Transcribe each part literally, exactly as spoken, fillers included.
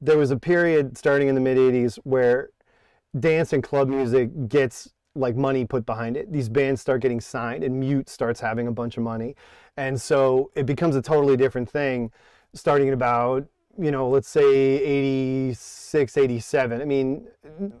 there was a period starting in the mid eighties where dance and club music gets like money put behind it. These bands start getting signed and Mute starts having a bunch of money. And so it becomes a totally different thing starting at about, you know, let's say eighty-six, eighty-seven. I mean,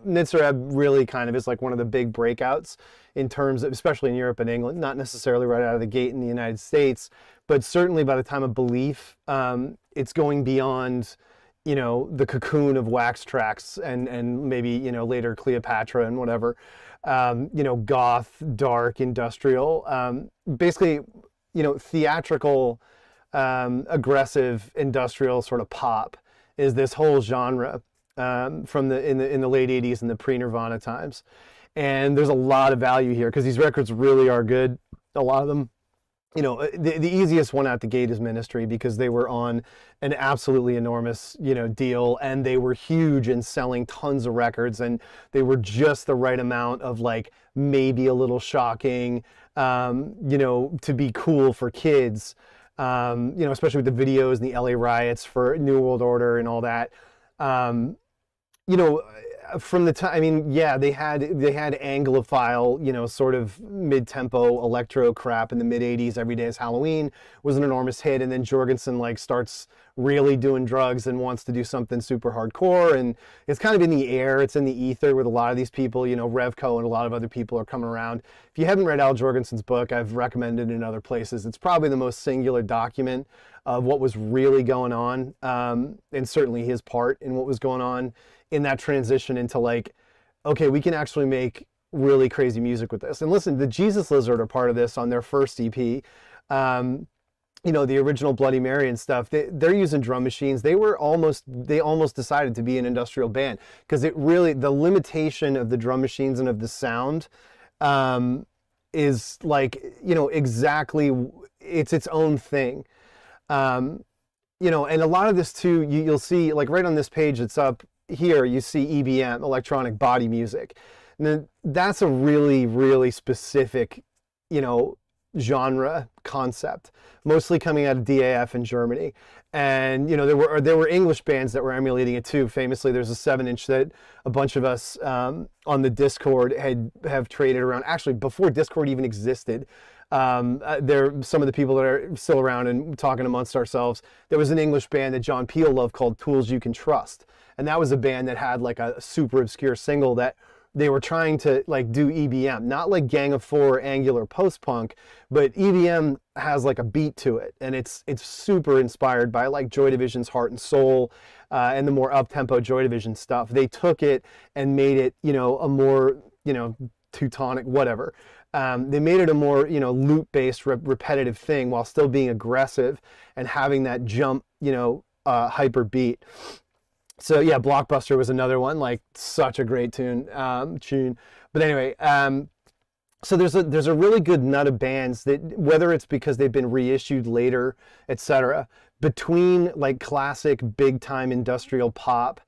Nitzer Ebb really kind of is like one of the big breakouts in terms of, especially in Europe and England, not necessarily right out of the gate in the United States, but certainly by the time of Belief, um, it's going beyond, you know, the cocoon of Wax Tracks and, and maybe, you know, later Cleopatra and whatever, um, you know, goth, dark, industrial, um, basically, you know, theatrical, um, aggressive, industrial sort of pop is this whole genre um, from the in the in the late eighties and the pre-Nirvana times, and there's a lot of value here because these records really are good. A lot of them, you know, the, the easiest one out the gate is Ministry because they were on an absolutely enormous, you know, deal, and they were huge and selling tons of records, and they were just the right amount of like maybe a little shocking, um, you know, to be cool for kids. Um, you know, especially with the videos and the L A riots for New World Order and all that. Um, you know, from the time, I mean, yeah, they had they had Anglophile, you know, sort of mid-tempo electro crap in the mid eighties. Every Day is Halloween was an enormous hit, and then Jorgensen like starts really doing drugs and wants to do something super hardcore, and it's kind of in the air, it's in the ether with a lot of these people. You know, Revco and a lot of other people are coming around. If you haven't read Al Jorgensen's book, I've recommended it in other places. It's probably the most singular document of what was really going on, um, and certainly his part in what was going on in that transition into like, okay, we can actually make really crazy music with this. And listen, the Jesus Lizard are part of this on their first E P. Um, you know, the original Bloody Mary and stuff, they, they're using drum machines. They were almost, they almost decided to be an industrial band because it really, the limitation of the drum machines and of the sound um, is like, you know, exactly, it's its own thing. Um, you know, and a lot of this too, you, you'll see like right on this page that's up here, you see E B M, electronic body music. And that's a really, really specific, you know, genre concept, mostly coming out of D A F in Germany. And, you know, there were there were English bands that were emulating it too. Famously, there's a seven inch that a bunch of us um, on the Discord had have traded around. Actually, before Discord even existed, um, uh, there some of the people that are still around and talking amongst ourselves, there was an English band that John Peel loved called Tools You Can Trust. And that was a band that had like a super obscure single that they were trying to like do E B M, not like Gang of Four, angular post-punk, but E B M has like a beat to it, and it's it's super inspired by like Joy Division's Heart and Soul, uh, and the more up-tempo Joy Division stuff. They took it and made it, you know, a more, you know, Teutonic whatever. Um, they made it a more, you know, loop-based re repetitive thing while still being aggressive and having that jump, you know, uh, hyper beat. So yeah, Blockbuster was another one, like such a great tune. Um, tune. But anyway, um, so there's a there's a really good nut of bands that, whether it's because they've been reissued later, et cetera, between like classic big time industrial pop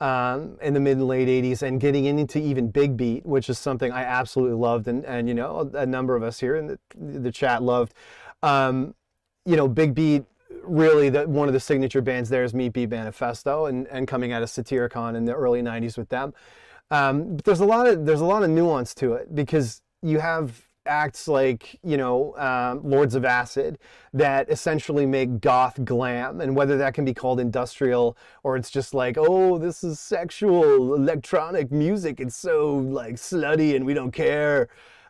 um, in the mid and late eighties and getting into even big beat, which is something I absolutely loved, and and you know a number of us here in the the chat loved. Um, you know, big beat. Really, that one of the signature bands there is Meat Beat Manifesto, and and coming out of Satyricon in the early nineties with them. Um, but there's a lot of there's a lot of nuance to it because you have acts like, you know, uh, Lords of Acid that essentially make goth glam, and whether that can be called industrial or it's just like, oh, this is sexual electronic music. It's so like slutty and we don't care.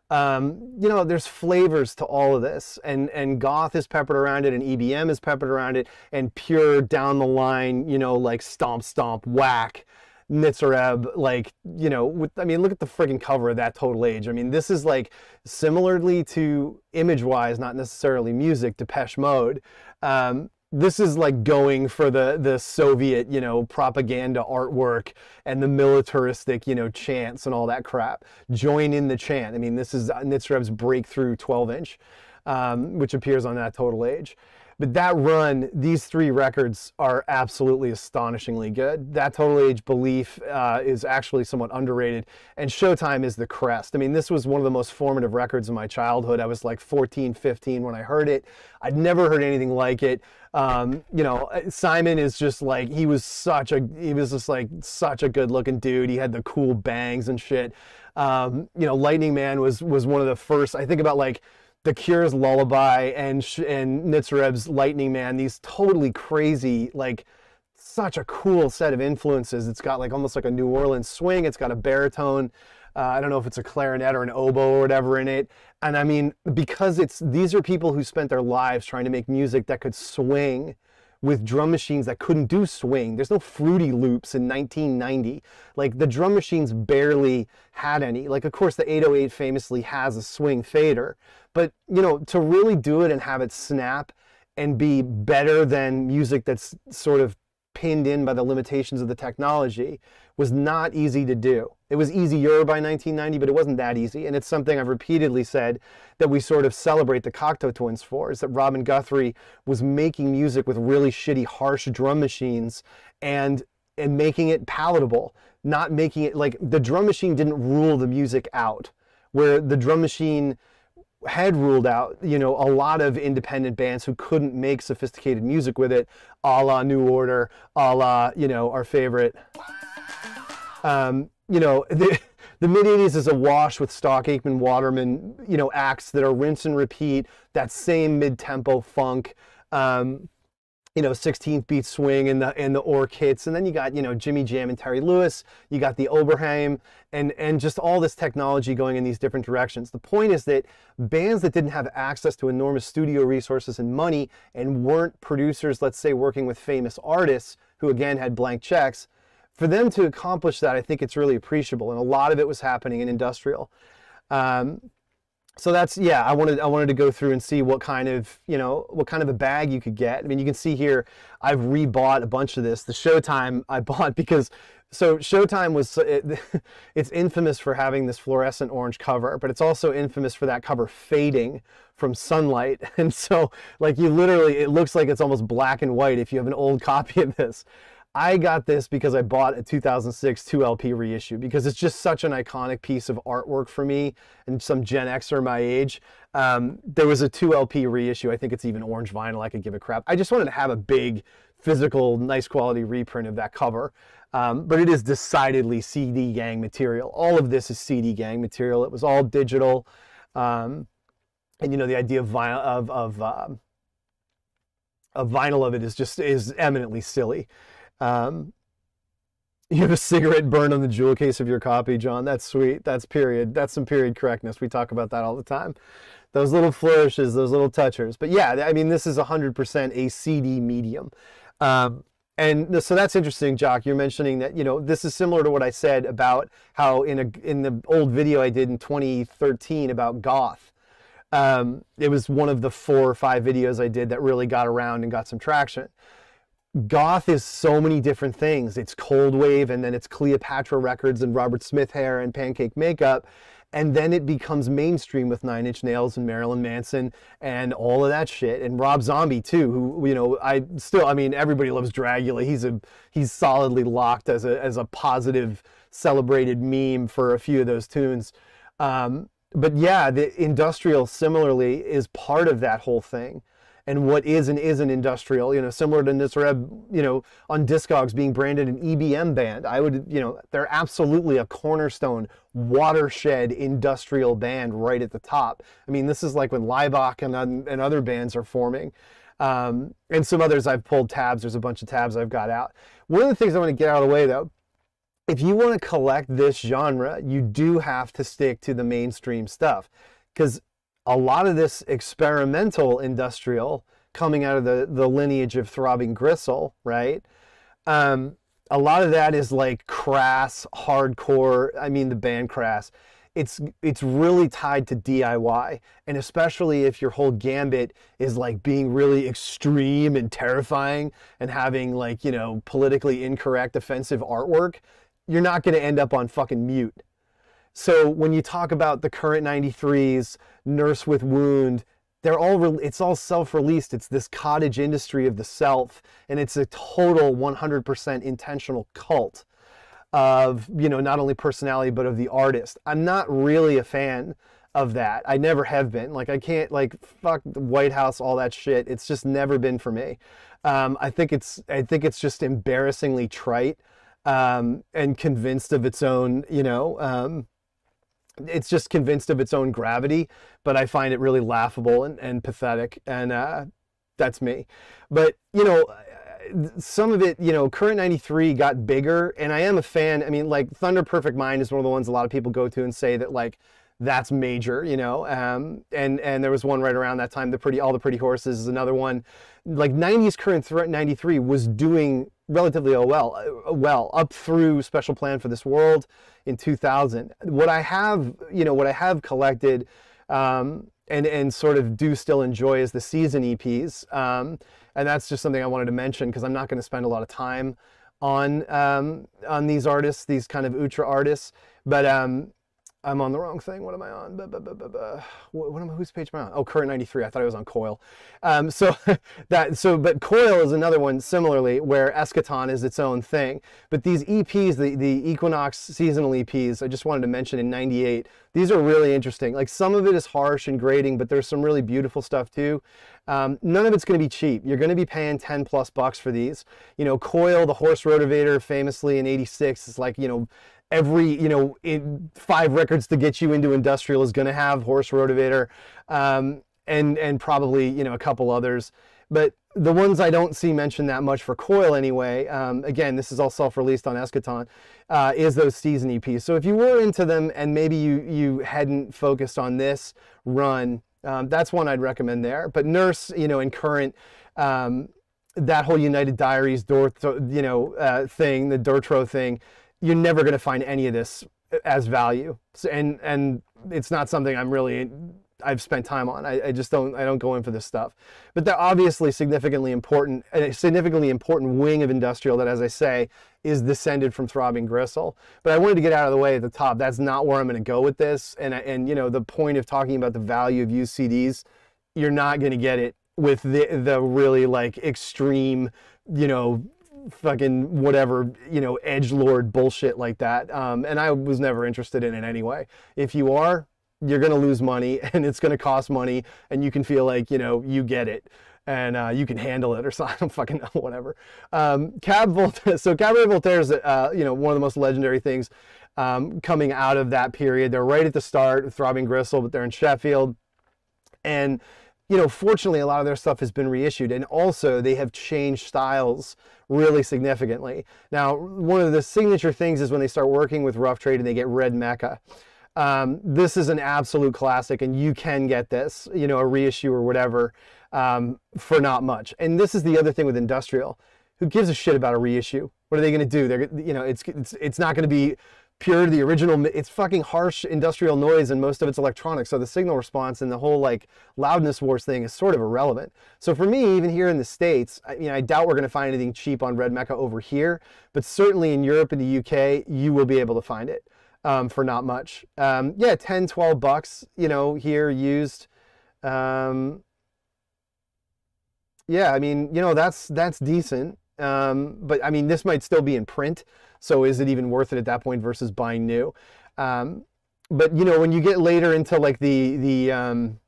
Um, you know, there's flavors to all of this, and and goth is peppered around it, and E B M is peppered around it, and pure down the line, you know, like stomp stomp whack, Nitzer Ebb, like, you know, with, I mean, look at the friggin' cover of That Total Age. I mean, this is like similarly to image-wise, not necessarily music, Depeche Mode. Um, this is like going for the the Soviet, you know, propaganda artwork and the militaristic, you know, chants and all that crap. Join in the chant. I mean, this is Nitzer Ebb's breakthrough twelve inch, um, which appears on That Total Age. But that run, these three records are absolutely astonishingly good. That Total Age Belief uh, is actually somewhat underrated. And Showtime is the crest. I mean, this was one of the most formative records in my childhood. I was like fourteen, fifteen when I heard it. I'd never heard anything like it. Um, you know, Simon is just like, he was such a, he was just like such a good looking dude. He had the cool bangs and shit. Um, you know, Lightning Man was, was one of the first, I think about like, The Cure's Lullaby and and Nitzer Ebb's Lightning Man, these totally crazy, like such a cool set of influences. It's got like almost like a New Orleans swing. It's got a baritone. Uh, I don't know if it's a clarinet or an oboe or whatever in it. And I mean, because it's, these are people who spent their lives trying to make music that could swing with drum machines that couldn't do swing. There's no Fruity Loops in nineteen ninety. Like the drum machines barely had any. Like of course the eight oh eight famously has a swing fader, but you know, to really do it and have it snap and be better than music that's sort of pinned in by the limitations of the technology was not easy to do. It was easier by nineteen ninety, but it wasn't that easy. And it's something I've repeatedly said that we sort of celebrate the Cocteau Twins for, is that Robin Guthrie was making music with really shitty, harsh drum machines and, and making it palatable, not making it like the drum machine didn't rule the music out, where the drum machine had ruled out, you know, a lot of independent bands who couldn't make sophisticated music with it, a la New Order, a la, you know, our favorite. Um, you know, the, the mid eighties is awash with Stock Aitken Waterman, you know, acts that are rinse and repeat, that same mid-tempo funk, um, you know, sixteenth beat swing and the, and the orc hits. And then you got, you know, Jimmy Jam and Terry Lewis, you got the Oberheim and, and just all this technology going in these different directions. The point is that bands that didn't have access to enormous studio resources and money and weren't producers, let's say, working with famous artists who again had blank checks, for them to accomplish that, I think it's really appreciable. And a lot of it was happening in industrial. Um, So that's, yeah, I wanted, I wanted to go through and see what kind of, you know, what kind of a bag you could get. I mean, you can see here, I've rebought a bunch of this. The Showtime I bought because, so Showtime was, it, it's infamous for having this fluorescent orange cover, but it's also infamous for that cover fading from sunlight. And so like you literally, it looks like it's almost black and white if you have an old copy of this. I got this because I bought a two thousand six two L P reissue because it's just such an iconic piece of artwork for me and some Gen Xer my age. Um, there was a two L P reissue. I think it's even orange vinyl. I could give a crap. I just wanted to have a big, physical, nice quality reprint of that cover. Um, but it is decidedly C D Gang material. All of this is C D Gang material. It was all digital. Um, and, you know, the idea of vinyl, of, of, uh, of vinyl of it is just is eminently silly. Um, you have a cigarette burn on the jewel case of your copy, John. That's sweet. That's period. That's some period correctness. We talk about that all the time. Those little flourishes, those little touchers. But yeah, I mean, this is one hundred percent a C D medium. Um, and so that's interesting, Jock. You're mentioning that, you know, this is similar to what I said about how in, a, in the old video I did in twenty thirteen about goth. Um, it was one of the four or five videos I did that really got around and got some traction. Goth is so many different things. It's Cold Wave, and then it's Cleopatra Records and Robert Smith hair and pancake makeup, and then it becomes mainstream with Nine Inch Nails and Marilyn Manson and all of that shit, and Rob Zombie too, who, you know, I still, I mean, everybody loves Dragula. He's a he's solidly locked as a as a positive celebrated meme for a few of those tunes. Um, but yeah, the industrial similarly is part of that whole thing. And what is and isn't industrial, you know, similar to Nitzer Ebb, you know, on Discogs being branded an E B M band. I would, you know, they're absolutely a cornerstone, watershed industrial band right at the top. I mean, this is like when Leibach and, and other bands are forming. Um, and some others I've pulled tabs. There's a bunch of tabs I've got out. One of the things I want to get out of the way, though, if you want to collect this genre, you do have to stick to the mainstream stuff, because a lot of this experimental industrial coming out of the, the lineage of Throbbing Gristle, right? Um, a lot of that is like Crass, hardcore, I mean the band Crass. It's, it's really tied to D I Y, and especially if your whole gambit is like being really extreme and terrifying and having like, you know, politically incorrect, offensive artwork, you're not gonna end up on fucking Mute. So when you talk about the Current ninety-threes, Nurse with Wound, they're all re it's all self-released. It's this cottage industry of the self, and it's a total one hundred percent intentional cult of, you know, not only personality but of the artist. I'm not really a fan of that. I never have been. Like, I can't, like, fuck the White House, all that shit. It's just never been for me. Um, I think it's I think it's just embarrassingly trite um, and convinced of its own, you know. Um, it's just convinced of its own gravity, but I find it really laughable and, and pathetic, and uh, that's me. But, you know, some of it, you know, Current ninety-three got bigger, and I am a fan. I mean, like, Thunder Perfect Mind is one of the ones a lot of people go to and say that, like, that's major, you know. Um, and and there was one right around that time, the pretty all the pretty horses is another one. Like, nineties Current ninety-three was doing relatively well, well up through Special Plan for This World in two thousand. What I have, you know, what I have collected, um, and and sort of do still enjoy is the season E Ps, um, and that's just something I wanted to mention because I'm not going to spend a lot of time on um, on these artists, these kind of ultra artists, but. Um, I'm on the wrong thing. What am I on? Buh, buh, buh, buh, buh. What am I, whose page am I on? Oh, Current ninety-three. I thought I was on Coil. Um, so that, so, but Coil is another one similarly where Eschaton is its own thing. But these E Ps, the, the Equinox seasonal E Ps, I just wanted to mention in ninety-eight, these are really interesting. Like, some of it is harsh and grating, but there's some really beautiful stuff too. Um, none of it's going to be cheap. You're going to be paying ten plus bucks for these. You know, Coil, the Horse Rotorvator, famously in eighty-six, is like, you know, every, you know, in five records to get you into industrial is going to have Horse Rotorvator, um, and, and probably, you know, a couple others. But the ones I don't see mentioned that much for Coil anyway, um, again, this is all self-released on Eschaton, uh, is those season E Ps. So if you were into them and maybe you, you hadn't focused on this run, um, that's one I'd recommend there. But Nurse, you know, in Current, um, that whole United Diaries, door, you know, uh, thing, the Dortro thing, you're never going to find any of this as value, so, and and it's not something I'm really I've spent time on. I, I just don't I don't go in for this stuff, but they're obviously significantly important, a significantly important wing of industrial that, as I say, is descended from Throbbing Gristle. But I wanted to get out of the way at the top. That's not where I'm going to go with this, and and you know, the point of talking about the value of used C Ds, you're not going to get it with the the really, like, extreme, you know, fucking whatever, you know, edgelord bullshit like that, um, and I was never interested in it anyway. If you are, you're gonna lose money, and it's gonna cost money, and you can feel like, you know, you get it, and uh, you can handle it, or so, I don't fucking know, whatever. Um, Cab Voltaire, so Cabaret Voltaire is, uh, you know, one of the most legendary things um, coming out of that period. They're right at the start with Throbbing Gristle, but they're in Sheffield, and, you know, fortunately, a lot of their stuff has been reissued, and also they have changed styles really significantly. Now, one of the signature things is when they start working with Rough Trade and they get Red Mecca. Um, this is an absolute classic, and you can get this, you know, a reissue or whatever, um, for not much. And this is the other thing with industrial. Who gives a shit about a reissue? What are they going to do? They're, you know, it's, it's, it's not going to be pure to the original. It's fucking harsh industrial noise, and most of it's electronic, so the signal response and the whole, like, loudness wars thing is sort of irrelevant. So for me, even here in the States, I mean, I doubt we're going to find anything cheap on Red Mecca over here, but certainly in Europe and the U K, you will be able to find it um, for not much. Um, yeah, ten, twelve bucks, you know, here used. Um, yeah, I mean, you know, that's, that's decent. Um, but I mean, this might still be in print, so is it even worth it at that point versus buying new? Um, but, you know, when you get later into, like, the, the um,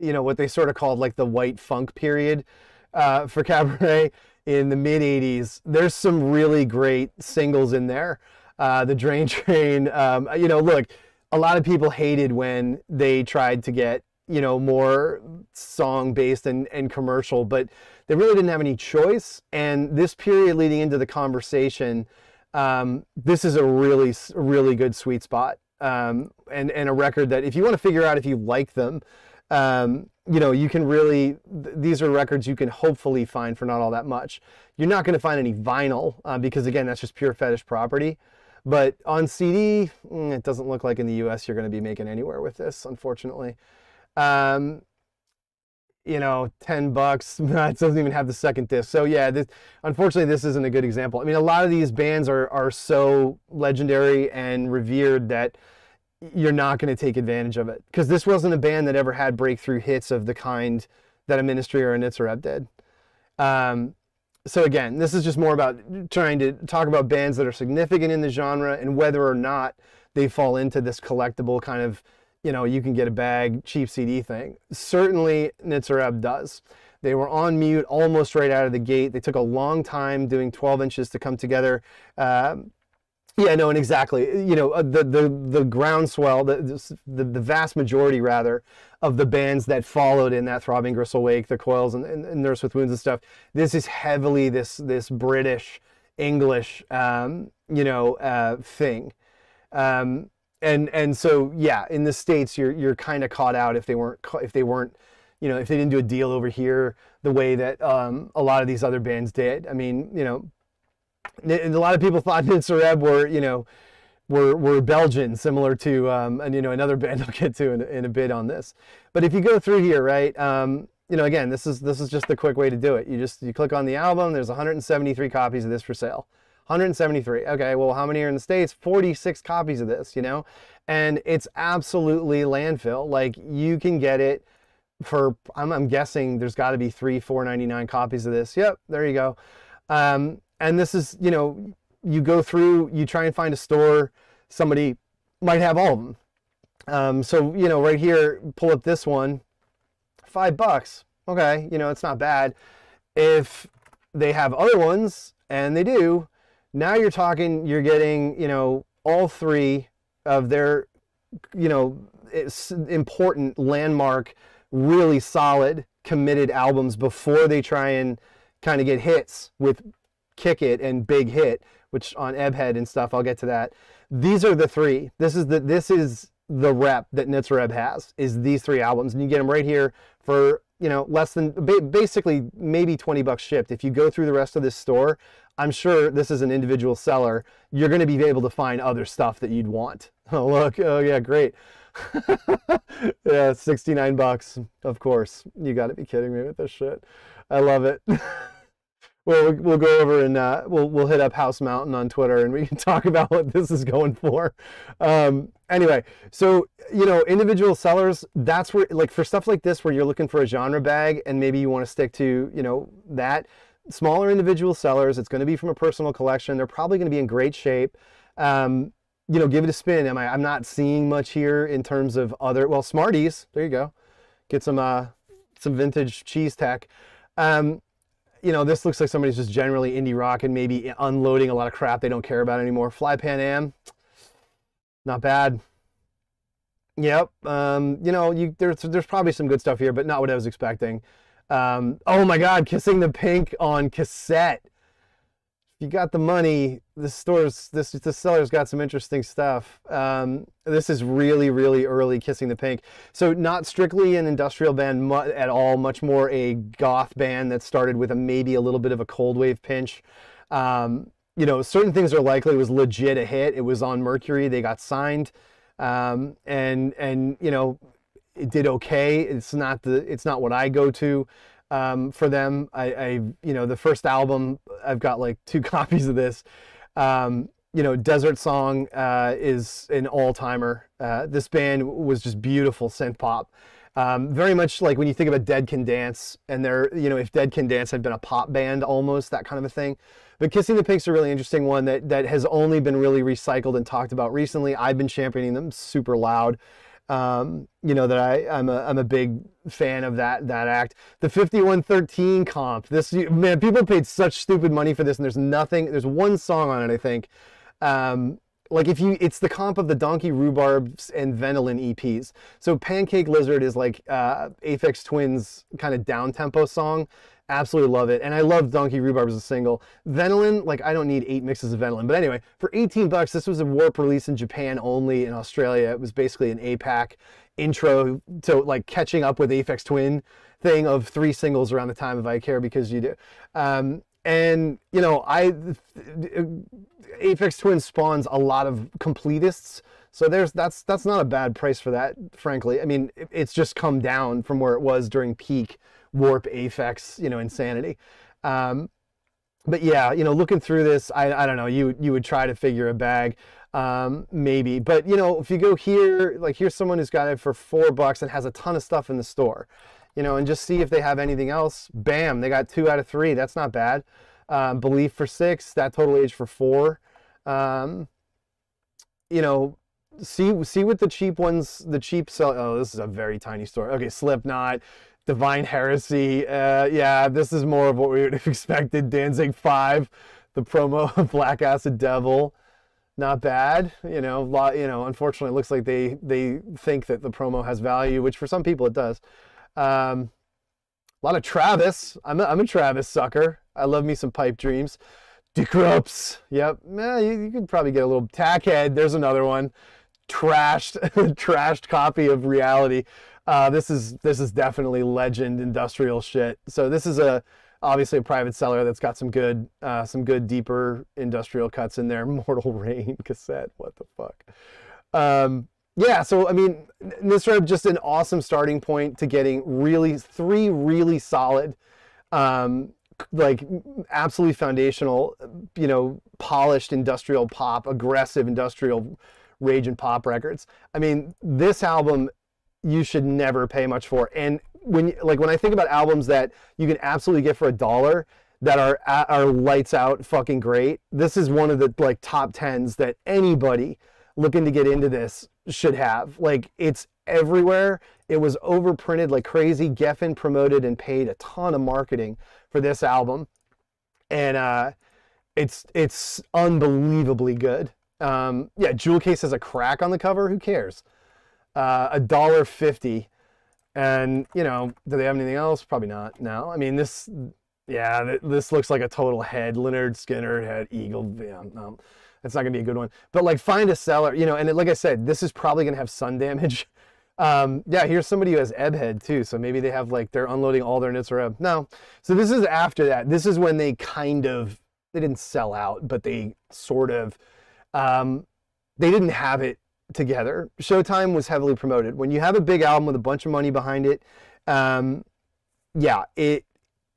you know, what they sort of called, like, the white funk period uh, for Cabaret in the mid eighties, there's some really great singles in there. Uh, the Drain Train, um, you know, look, a lot of people hated when they tried to get, you know, more song-based and, and commercial, but they really didn't have any choice. And this period leading into the Conversation, um, this is a really, really good sweet spot. Um, and, and a record that if you want to figure out if you like them, um, you know, you can really, these are records you can hopefully find for not all that much. You're not going to find any vinyl, uh, because, again, that's just pure fetish property. But on C D, it doesn't look like in the U S you're going to be making anywhere with this, unfortunately. Um, you know, ten bucks, it doesn't even have the second disc. So yeah, this, unfortunately, this isn't a good example. I mean, a lot of these bands are, are so legendary and revered that you're not going to take advantage of it. Because this wasn't a band that ever had breakthrough hits of the kind that a Ministry or a Nitzer Ebb did. Um, so again, this is just more about trying to talk about bands that are significant in the genre and whether or not they fall into this collectible kind of, you know, you can get a bag, cheap C D thing. Certainly Nitzer Ebb does. They were on Mute almost right out of the gate. They took a long time doing twelve inches to come together. Um, yeah, no, and exactly. You know, the the the groundswell, the, the the vast majority rather of the bands that followed in that Throbbing Gristle wake, the Coils and, and, and Nurse with Wounds and stuff. This is heavily this this British English um, you know uh, thing, um, and and so yeah, in the States you're you're kind of caught out if they weren't if they weren't. You know, if they didn't do a deal over here the way that um, a lot of these other bands did. I mean, you know, a lot of people thought Nitzer Ebb were, you know, were, were Belgian, similar to, um, and you know, another band I'll get to in, in a bit on this. But if you go through here, right, um, you know, again, this is, this is just the quick way to do it. You just, you click on the album, there's one hundred seventy-three copies of this for sale. one hundred seventy-three. Okay, well, how many are in the States? forty-six copies of this, you know? And it's absolutely landfill. Like, you can get it for I'm, I'm guessing there's got to be three four ninety-nine copies of this. Yep, there you go. Um, and this is, you know, you go through, you try and find a store, somebody might have all of them. Um, so, you know, right here, pull up this one, five bucks. Okay, you know, it's not bad. If they have other ones, and they do, now you're talking, you're getting, you know, all three of their, you know, it's important landmark, really solid, committed albums before they try and kind of get hits with Kick It and Big Hit, which on Ebbhead and stuff, I'll get to that. These are the three. This is the, this is the rep that Nitzer Ebb has, is these three albums. And you get them right here for, you know, less than, basically maybe twenty bucks shipped. If you go through the rest of this store, I'm sure this is an individual seller. You're going to be able to find other stuff that you'd want. Oh, look. Oh, yeah, great. Yeah, sixty-nine bucks, of course. You got to be kidding me with this shit. I love it. Well, we'll go over and uh, we'll we'll hit up House Mountain on Twitter and we can talk about what this is going for. Um, anyway, so, you know, individual sellers, that's where, like, for stuff like this where you're looking for a genre bag and maybe you want to stick to, you know, that smaller individual sellers. It's going to be from a personal collection. They're probably going to be in great shape. Um, you know, give it a spin. Am I, I'm not seeing much here in terms of other, well, Smarties, there you go. Get some, uh, some vintage cheese tech. Um, you know, this looks like somebody's just generally indie rock and maybe unloading a lot of crap they don't care about anymore. Fly Pan Am, not bad. Yep. Um, you know, you, there's, there's probably some good stuff here, but not what I was expecting. Um, oh my God, Kissing the Pink on cassette. You got the money. The store's this the seller's got some interesting stuff. Um, this is really, really early Kissing the Pink. So not strictly an industrial band at all. Much more a goth band that started with a maybe a little bit of a cold wave pinch. Um, you know, Certain Things Are Likely, it was legit a hit. It was on Mercury. They got signed, um, and and you know, it did okay. It's not the it's not what I go to. Um, for them, I, I, you know, the first album, I've got like two copies of this, um, you know, Desert Song, uh, is an all timer. Uh, this band was just beautiful synth pop. Um, very much like when you think about Dead Can Dance and they're, you know, if Dead Can Dance had been a pop band, almost that kind of a thing. But Kissing the Pink's a really interesting one that, that has only been really recycled and talked about recently. I've been championing them super loud. Um, you know, that I, I'm a, I'm a big fan of that, that act. The fifty-one thirteen comp, this, man, people paid such stupid money for this and there's nothing, there's one song on it, I think. Um, like if you, it's the comp of the Donkey Rhubarb's and Venolin E Ps. So Pancake Lizard is like, uh, Aphex Twin's kind of down-tempo song. Absolutely love it. And I love Donkey Rhubarb as a single. Venolin, like I don't need eight mixes of Venolin. But anyway, for eighteen bucks, this was a Warp release in Japan only. In Australia, it was basically an A PAC intro to like catching up with Aphex Twin thing of three singles around the time of I Care Because You Do. Um, and, you know, I Aphex Twin spawns a lot of completists. So there's that's that's not a bad price for that, frankly. I mean, it's just come down from where it was during peak Warp Aphex, you know, insanity. Um, but yeah, you know, looking through this, I, I don't know, you, you would try to figure a bag. Um, maybe, but you know, if you go here, like here's someone who's got it for four bucks and has a ton of stuff in the store, you know, and just see if they have anything else. Bam, they got two out of three. That's not bad. Um, Belief for six, That Total Age for four. Um, you know, see, see what the cheap ones, the cheap sell. Oh, this is a very tiny store. Okay. Slipknot, Divine Heresy. Uh, yeah, this is more of what we would have expected. Danzig five, the promo of Black Acid Devil. Not bad, you know. Lot, you know. Unfortunately, it looks like they they think that the promo has value, which for some people it does. Um, a lot of Travis. I'm a, I'm a Travis sucker. I love me some Pipe Dreams. Decrypts. Yep. Eh, you, you could probably get a little Tackhead. There's another one. Trashed, trashed copy of Reality. Uh, this is this is definitely legend industrial shit. So this is a. Obviously a private seller that's got some good, uh, some good deeper industrial cuts in there. Mortal Rain cassette, what the fuck? Um, yeah, so I mean, Nitzer Ebb just an awesome starting point to getting really three really solid, um, like absolutely foundational, you know, polished industrial pop, aggressive industrial rage and pop records. I mean, this album you should never pay much for, and when like when I think about albums that you can absolutely get for a dollar that are are lights out fucking great, this is one of the like top tens that anybody looking to get into this should have. Like, it's everywhere. It was overprinted like crazy. Geffen promoted and paid a ton of marketing for this album, and uh it's it's unbelievably good. Um yeah, jewel case has a crack on the cover. Who cares? Uh a dollar fifty. And, you know, do they have anything else? Probably not. No. I mean, this, yeah, this looks like a total head. Lynyrd Skynyrd head, Eagle. Yeah, no, that's not going to be a good one. But, like, find a seller, you know, and like I said, this is probably going to have sun damage. Um, yeah, here's somebody who has Ebbhead, too. So maybe they have, like, they're unloading all their Nitzer Ebb. No. So this is after that. This is when they kind of, they didn't sell out, but they sort of, um, they didn't have it together. Showtime was heavily promoted. When you have a big album with a bunch of money behind it, um, yeah, it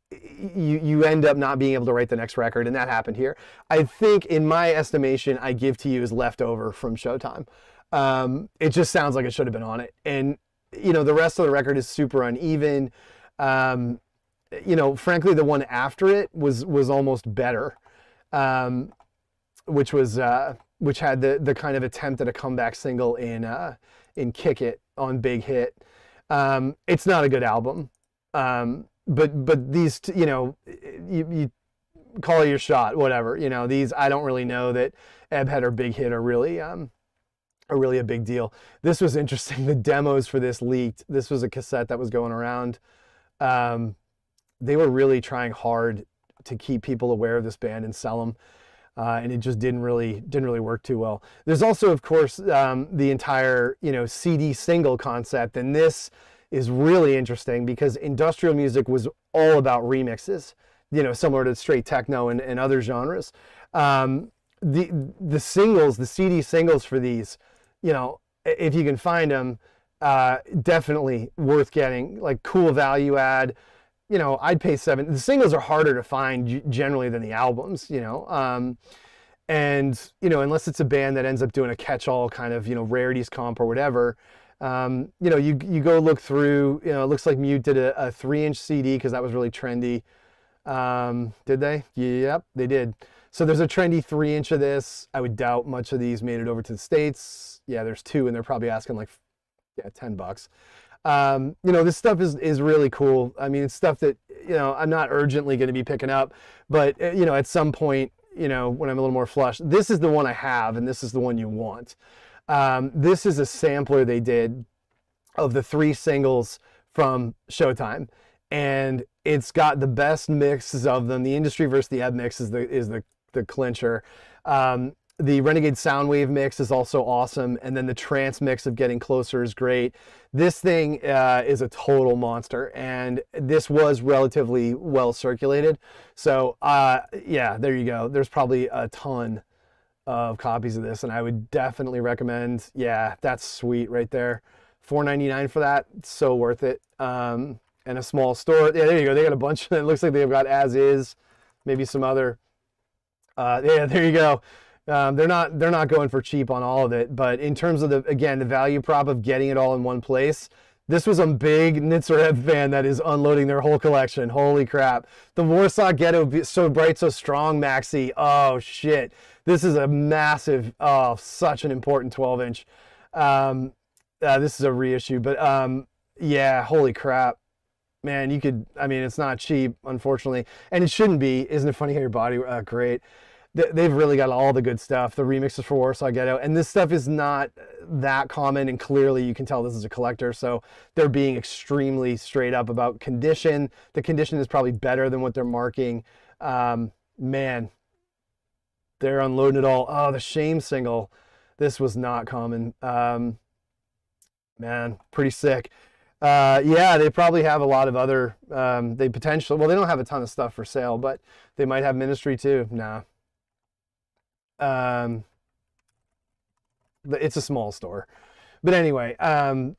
you you end up not being able to write the next record, and that happened here. I think, in my estimation, I Give to You is leftover from Showtime. Um, it just sounds like it should have been on it, and you know the rest of the record is super uneven. Um, you know, frankly, the one after it was was almost better, um, which was. Uh, which had the, the kind of attempt at a comeback single in uh, in Kick It on Big Hit. Um, it's not a good album, um, but but these, you know, you, you call your shot, whatever. You know, these, I don't really know that Ebbhead or Big Hit are really, um, are really a big deal. This was interesting. The demos for this leaked. This was a cassette that was going around. Um, they were really trying hard to keep people aware of this band and sell them. Uh, and it just didn't really didn't really work too well. There's also, of course, um, the entire, you know, C D single concept, and this is really interesting because industrial music was all about remixes, you know, similar to straight techno and, and other genres. Um, the the singles, the C D singles for these, you know, if you can find them, uh, definitely worth getting. Like cool value add. You know, I'd pay seven. The singles are harder to find generally than the albums, you know. Um, and, you know, unless it's a band that ends up doing a catch-all kind of, you know, rarities comp or whatever, um, you know, you, you go look through, you know, it looks like Mute did a, a three-inch C D because that was really trendy. Um, did they? Yep, they did. So there's a trendy three-inch of this. I would doubt much of these made it over to the States. Yeah, there's two, and they're probably asking like, yeah, ten bucks. Um, you know, this stuff is, is really cool. I mean, it's stuff that, you know, I'm not urgently going to be picking up, but you know, at some point, you know, when I'm a little more flush, this is the one I have, and this is the one you want. Um, this is a sampler they did of the three singles from Showtime, and it's got the best mixes of them. The Industry versus the Ebb mix is the, is the, the clincher. Um, The Renegade Soundwave mix is also awesome, and then the trance mix of Getting Closer is great. This thing uh, is a total monster, and this was relatively well circulated. So, uh, yeah, there you go. There's probably a ton of copies of this, and I would definitely recommend. Yeah, that's sweet right there. four ninety-nine for that. It's so worth it. Um, and a small store. Yeah, there you go. They got a bunch. It looks like they've got As Is, maybe some other. Uh, yeah, there you go. Um, they're not they're not going for cheap on all of it, but in terms of the again the value prop of getting it all in one place, this was a big Nitzer Ebb fan that is unloading their whole collection. Holy crap! The Warsaw Ghetto, So Bright, So Strong maxi. Oh shit! This is a massive, oh, such an important twelve inch. Um, uh, this is a reissue, but um, yeah, holy crap. Man, you could, I mean, it's not cheap, unfortunately. And it shouldn't be. Isn't it funny how your body, uh, great. They've really got all the good stuff. The remixes for Warsaw Ghetto. And this stuff is not that common, and clearly you can tell this is a collector. So they're being extremely straight up about condition. The condition is probably better than what they're marking. Um, man, they're unloading it all. Oh, the Shame single. This was not common. Um, man, pretty sick. Uh, yeah, they probably have a lot of other, um, they potentially, well, they don't have a ton of stuff for sale, but they might have Ministry too. Nah. Um, it's a small store, but anyway, um,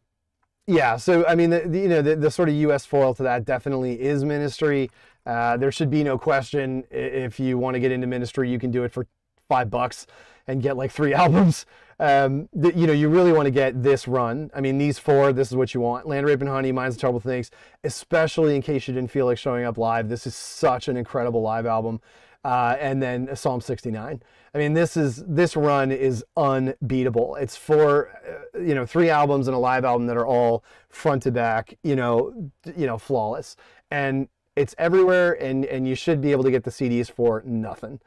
yeah. So, I mean, the, the, you know, the, the sort of U S foil to that definitely is Ministry. Uh, there should be no question. If you want to get into Ministry, you can do it for five bucks and get like three albums. Um, the, you know, you really want to get this run. I mean, these four, this is what you want. Land, Rape, and Honey, Minds of Troubled Things, especially in case you didn't feel like showing up live. This is such an incredible live album. Uh, and then Psalm sixty-nine. I mean, this is, this run is unbeatable. It's four, uh, you know, three albums and a live album that are all front to back, you know, you know, flawless. And it's everywhere, and, and you should be able to get the C Ds for nothing.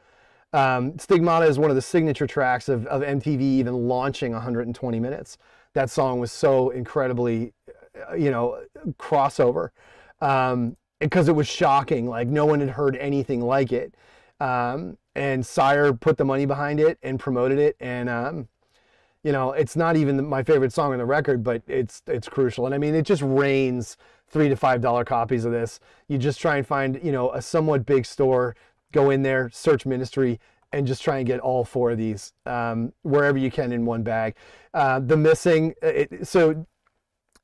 Um, Stigmata is one of the signature tracks of, of M T V even launching one hundred twenty minutes. That song was so incredibly, you know, crossover, um, because it was shocking. Like, no one had heard anything like it. Um, and Sire put the money behind it and promoted it. And, um, you know, it's not even the, my favorite song on the record, but it's, it's crucial. And I mean, it just rains three to five dollar copies of this. You just try and find, you know, a somewhat big store. Go in there, search Ministry, and just try and get all four of these um, wherever you can in one bag. Uh, the Missing, it, so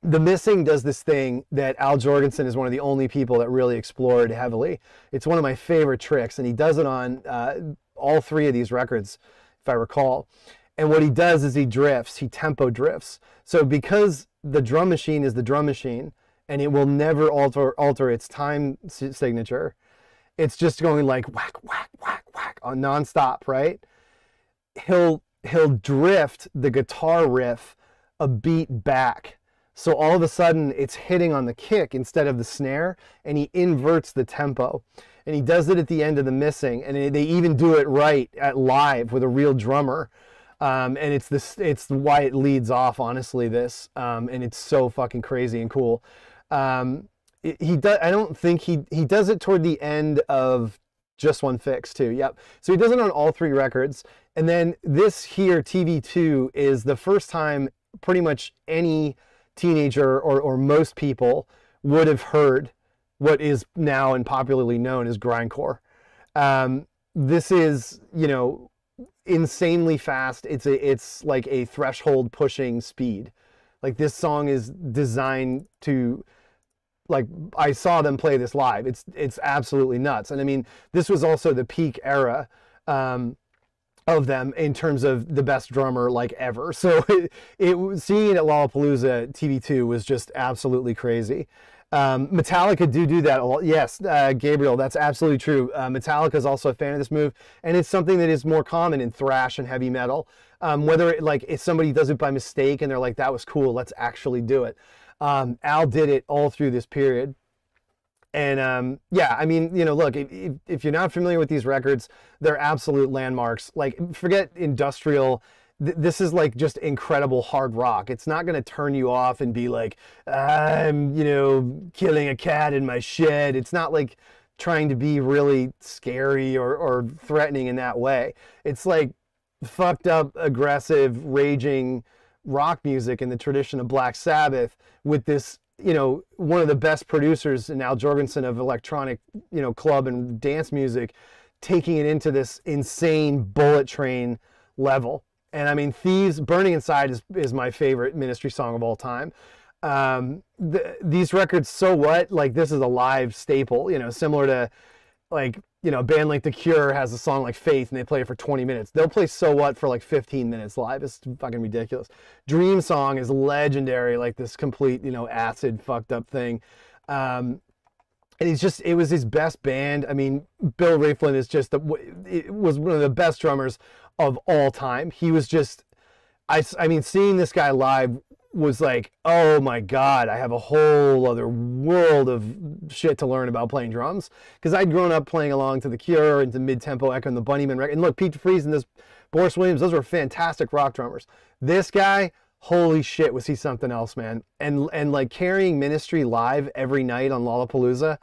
The Missing does this thing that Al Jorgensen is one of the only people that really explored heavily. It's one of my favorite tricks, and he does it on uh, all three of these records, if I recall. And what he does is he drifts, he tempo drifts. So because the drum machine is the drum machine, and it will never alter, alter its time signature, it's just going like whack, whack, whack, whack on nonstop, right? He'll, he'll drift the guitar riff a beat back. So all of a sudden it's hitting on the kick instead of the snare, and he inverts the tempo. And he does it at the end of The Missing, and they even do it right at live with a real drummer. Um, and it's this, it's why it leads off, honestly, this. Um, and it's so fucking crazy and cool. Um, He does. I don't think he he does it toward the end of Just One Fix too. Yep. So he does it on all three records, and then this here, T V two, is the first time pretty much any teenager or or most people would have heard what is now and popularly known as grindcore. Um, this is, you know, insanely fast. It's a it's like a threshold pushing speed. Like, this song is designed to. Like, I saw them play this live. It's it's absolutely nuts. And I mean, this was also the peak era um, of them in terms of the best drummer like ever. So it, it seeing it at Lollapalooza, T V two was just absolutely crazy. Um, Metallica do do that a lot. Yes, uh, Gabriel, that's absolutely true. Uh, Metallica is also a fan of this move, and it's something that is more common in thrash and heavy metal. Um, whether it, like, if somebody does it by mistake and they're like, "That was cool, let's actually do it." Um, Al did it all through this period. And um, yeah, I mean, you know, look, if, if you're not familiar with these records, they're absolute landmarks. Like, forget industrial. Th this is like just incredible hard rock. It's not going to turn you off and be like, I'm, you know, killing a cat in my shed. It's not like trying to be really scary or, or threatening in that way. It's like fucked up, aggressive, raging rock music in the tradition of Black Sabbath, with this, you know, one of the best producers in Al Jorgensen of electronic, you know, club and dance music, taking it into this insane bullet train level. And I mean, Thieves, Burning Inside is, is my favorite Ministry song of all time. Um, the, these records, So What? Like, this is a live staple, you know, similar to like you know, a band like The Cure has a song like Faith and they play it for twenty minutes. They'll play So What for like fifteen minutes live. It's fucking ridiculous. Dream Song is legendary, like this complete, you know, acid fucked up thing. Um, and he's just, it was his best band. I mean, Bill Raflin is just, the, it was one of the best drummers of all time. He was just, I, I mean, seeing this guy live was like, oh my God, I have a whole other world of shit to learn about playing drums. Because I'd grown up playing along to The Cure and to mid-tempo Echo and the Bunnymen record. And look, Pete DeFries and this Boris Williams, those were fantastic rock drummers. This guy, holy shit, was he something else, man. And, and like carrying Ministry live every night on Lollapalooza.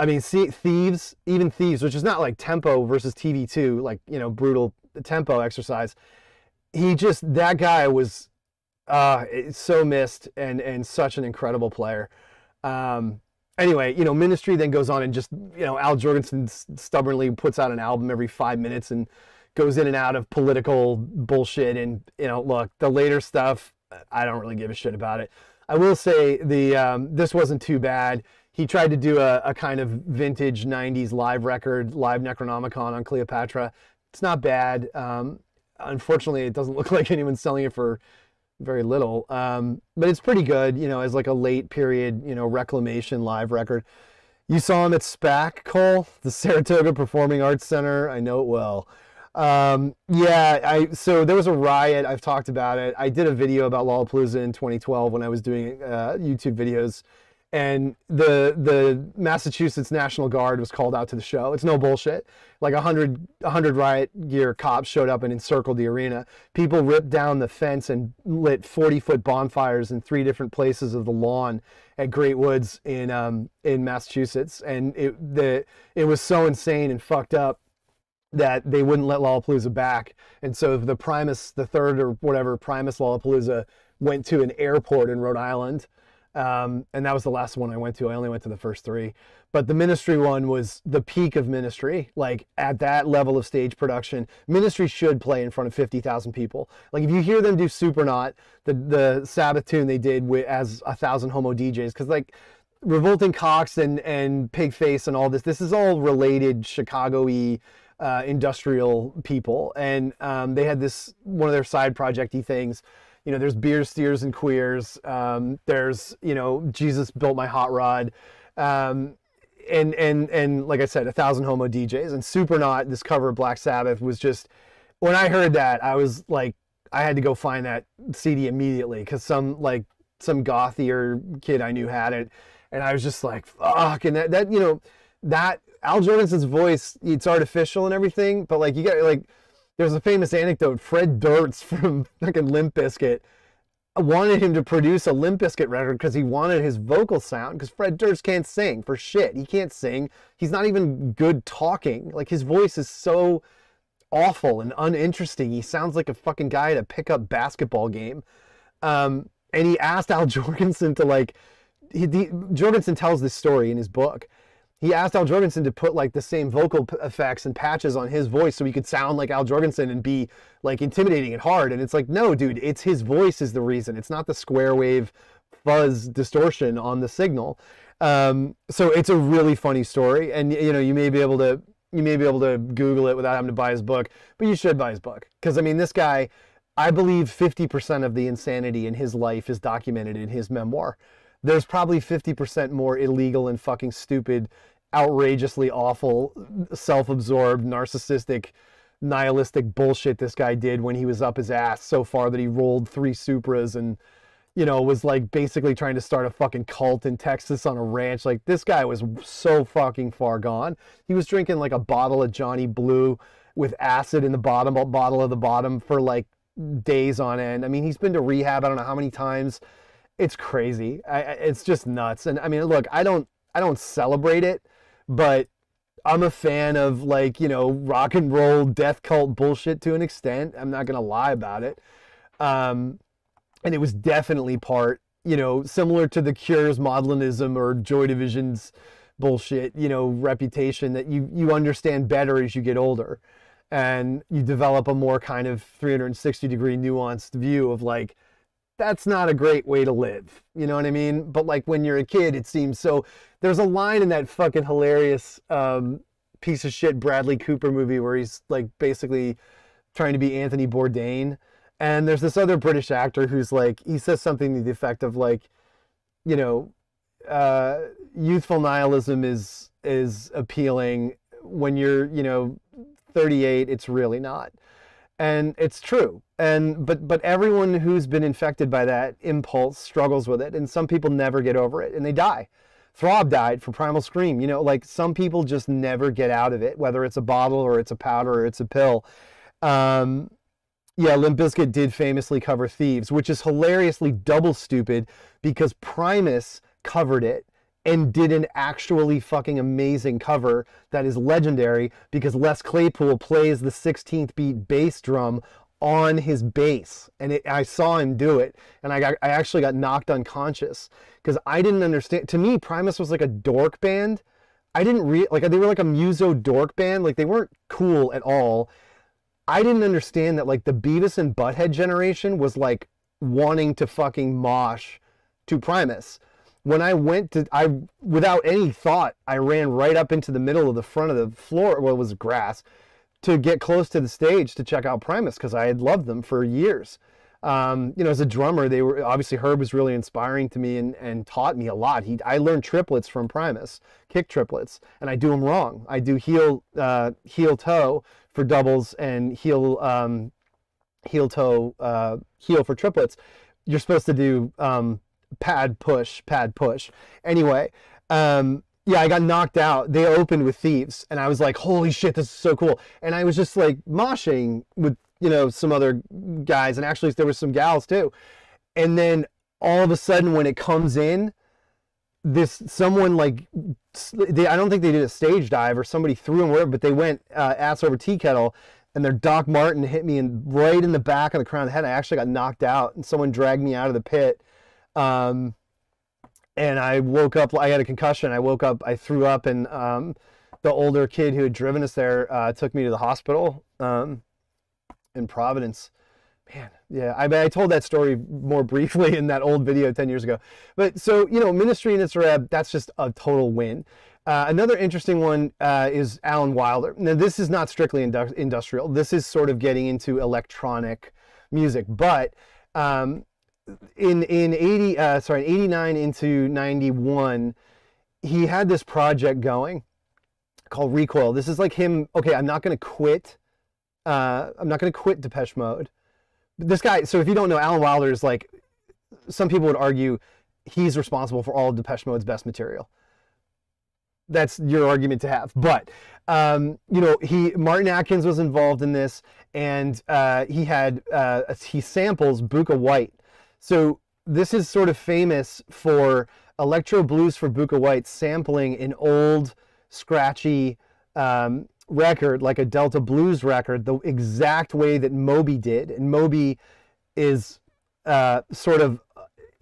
I mean, see, Thieves, even Thieves, which is not like tempo versus T V two, like, you know, brutal tempo exercise. He just, that guy was... Uh, it's so missed and, and such an incredible player. Um, anyway, you know, Ministry then goes on and just, you know, Al Jorgensen stubbornly puts out an album every five minutes and goes in and out of political bullshit. And, you know, look, the later stuff, I don't really give a shit about it. I will say the, um, this wasn't too bad. He tried to do a, a kind of vintage nineties live record, Live Necronomicon on Cleopatra. It's not bad. Um, unfortunately, it doesn't look like anyone's selling it for very little, um, but it's pretty good, you know, as like a late period, you know, reclamation live record. You saw him at SPAC, Cole, the Saratoga Performing Arts Center. I know it well. Um, yeah, I so there was a riot. I've talked about it. I did a video about Lollapalooza in twenty twelve when I was doing uh, YouTube videos, and the the Massachusetts National Guard was called out to the show. It's no bullshit. Like one hundred riot gear cops showed up and encircled the arena. People ripped down the fence and lit forty-foot bonfires in three different places of the lawn at Great Woods in um, in Massachusetts. And it the it was so insane and fucked up that they wouldn't let Lollapalooza back. And so the Primus, the third or whatever Primus Lollapalooza, went to an airport in Rhode Island. Um, and that was the last one I went to. I only went to the first three, but the Ministry one was the peak of Ministry. Like at that level of stage production, Ministry should play in front of fifty thousand people. Like if you hear them do Supernaut, the, the Sabbath tune they did with, as a thousand homo D Js, cause like Revolting Cox and, and Pigface and all this, this is all related Chicago-y, uh, industrial people. And, um, they had this, one of their side project-y things. You know, there's Beer, Steers, and Queers. Um, there's, you know, Jesus Built My Hot Rod. Um, and, and, and like I said, a thousand homo D Js. And Supernaut, this cover of Black Sabbath, was just... When I heard that, I was like, I had to go find that C D immediately because some, like, some gothier kid I knew had it. And I was just like, fuck. And that, that you know, that... Al Jorgensen's voice, it's artificial and everything, but, like, you got, like... There's a famous anecdote. Fred Durst from fucking Limp Bizkit wanted him to produce a Limp Bizkit record because he wanted his vocal sound, because Fred Durst can't sing for shit. He can't sing. He's not even good talking. Like, his voice is so awful and uninteresting. He sounds like a fucking guy at a pickup basketball game. Um, and he asked Al Jorgensen to, like... He, the, Jorgensen tells this story in his book. He asked Al Jorgensen to put like the same vocal effects and patches on his voice so he could sound like Al Jorgensen and be like intimidating and hard. And it's like, no, dude, it's his voice is the reason. It's not the square wave fuzz distortion on the signal. Um, so it's a really funny story. And, you know, you may be able to, you may be able to Google it without having to buy his book, but you should buy his book. Cause I mean, this guy, I believe fifty percent of the insanity in his life is documented in his memoir. There's probably fifty percent more illegal and fucking stupid, outrageously awful, self-absorbed, narcissistic, nihilistic bullshit this guy did when he was up his ass so far that he rolled three Supras and, you know, was like basically trying to start a fucking cult in Texas on a ranch. Like, this guy was so fucking far gone. He was drinking like a bottle of Johnny Blue with acid in the bottom, a bottle of the bottom for like days on end. I mean, he's been to rehab, I don't know how many times. It's crazy. I, it's just nuts. And I mean, look, I don't, I don't celebrate it, but I'm a fan of like, you know, rock and roll death cult bullshit to an extent. I'm not going to lie about it. Um, and it was definitely part, you know, similar to The Cure's Modelinism or Joy Division's bullshit, you know, reputation that you, you understand better as you get older and you develop a more kind of three sixty degree nuanced view of like, that's not a great way to live. You know what I mean? But like when you're a kid, it seems so... There's a line in that fucking hilarious um, piece of shit Bradley Cooper movie where he's like basically trying to be Anthony Bourdain. And there's this other British actor who's like, he says something to the effect of like, you know, uh, youthful nihilism is is appealing when you're, you know, thirty-eight. It's really not. And it's true. And but but everyone who's been infected by that impulse struggles with it. And some people never get over it and they die. Throb died for Primal Scream. You know, like some people just never get out of it, whether it's a bottle or it's a powder or it's a pill. Um, yeah, Limp Bizkit did famously cover Thieves, which is hilariously double stupid because Primus covered it and did an actually fucking amazing cover that is legendary because Les Claypool plays the sixteenth beat bass drum on his bass, and it, I saw him do it, and I got I actually got knocked unconscious because I didn't understand. To me, Primus was like a dork band. I didn't re like they were like a muso dork band. Like they weren't cool at all. I didn't understand that like the Beavis and Butthead generation was like wanting to fucking mosh to Primus. When I went to, I without any thought, I ran right up into the middle of the front of the floor. Well, it was grass. To get close to the stage to check out Primus because I had loved them for years. Um, you know, as a drummer, they were obviously Herb was really inspiring to me and, and taught me a lot. He I learned triplets from Primus, kick triplets, and I do them wrong. I do heel uh, heel toe for doubles and heel um, heel toe uh, heel for triplets. You're supposed to do um, pad push pad push. Anyway. Um, Yeah, I got knocked out. They opened with Thieves, and I was like, holy shit, this is so cool. And I was just like moshing with, you know, some other guys, and actually there was some gals too. And then all of a sudden when it comes in, this someone like, they, I don't think they did a stage dive or somebody threw them wherever, but they went uh, ass over tea kettle, and their Doc Martin hit me in, right in the back of the crown of the head. I actually got knocked out, and someone dragged me out of the pit. Um... And I woke up, I had a concussion. I woke up, I threw up, and um, the older kid who had driven us there uh, took me to the hospital um, in Providence. Man, yeah, I, I told that story more briefly in that old video ten years ago. But so, you know, Ministry and Nitzer Ebb, that's just a total win. Uh, another interesting one uh, is Alan Wilder. Now, this is not strictly indu industrial. This is sort of getting into electronic music, but... Um, In in eighty uh, sorry eighty-nine into ninety-one, he had this project going called Recoil. This is like him. Okay, I'm not gonna quit. Uh, I'm not gonna quit Depeche Mode. But this guy. So if you don't know, Alan Wilder is like, some people would argue he's responsible for all of Depeche Mode's best material. That's your argument to have, but um, you know he Martin Atkins was involved in this, and uh, he had uh, he samples Buka White. So this is sort of famous for electro blues for Buka White sampling an old scratchy um, record, like a Delta Blues record, the exact way that Moby did. And Moby is uh, sort of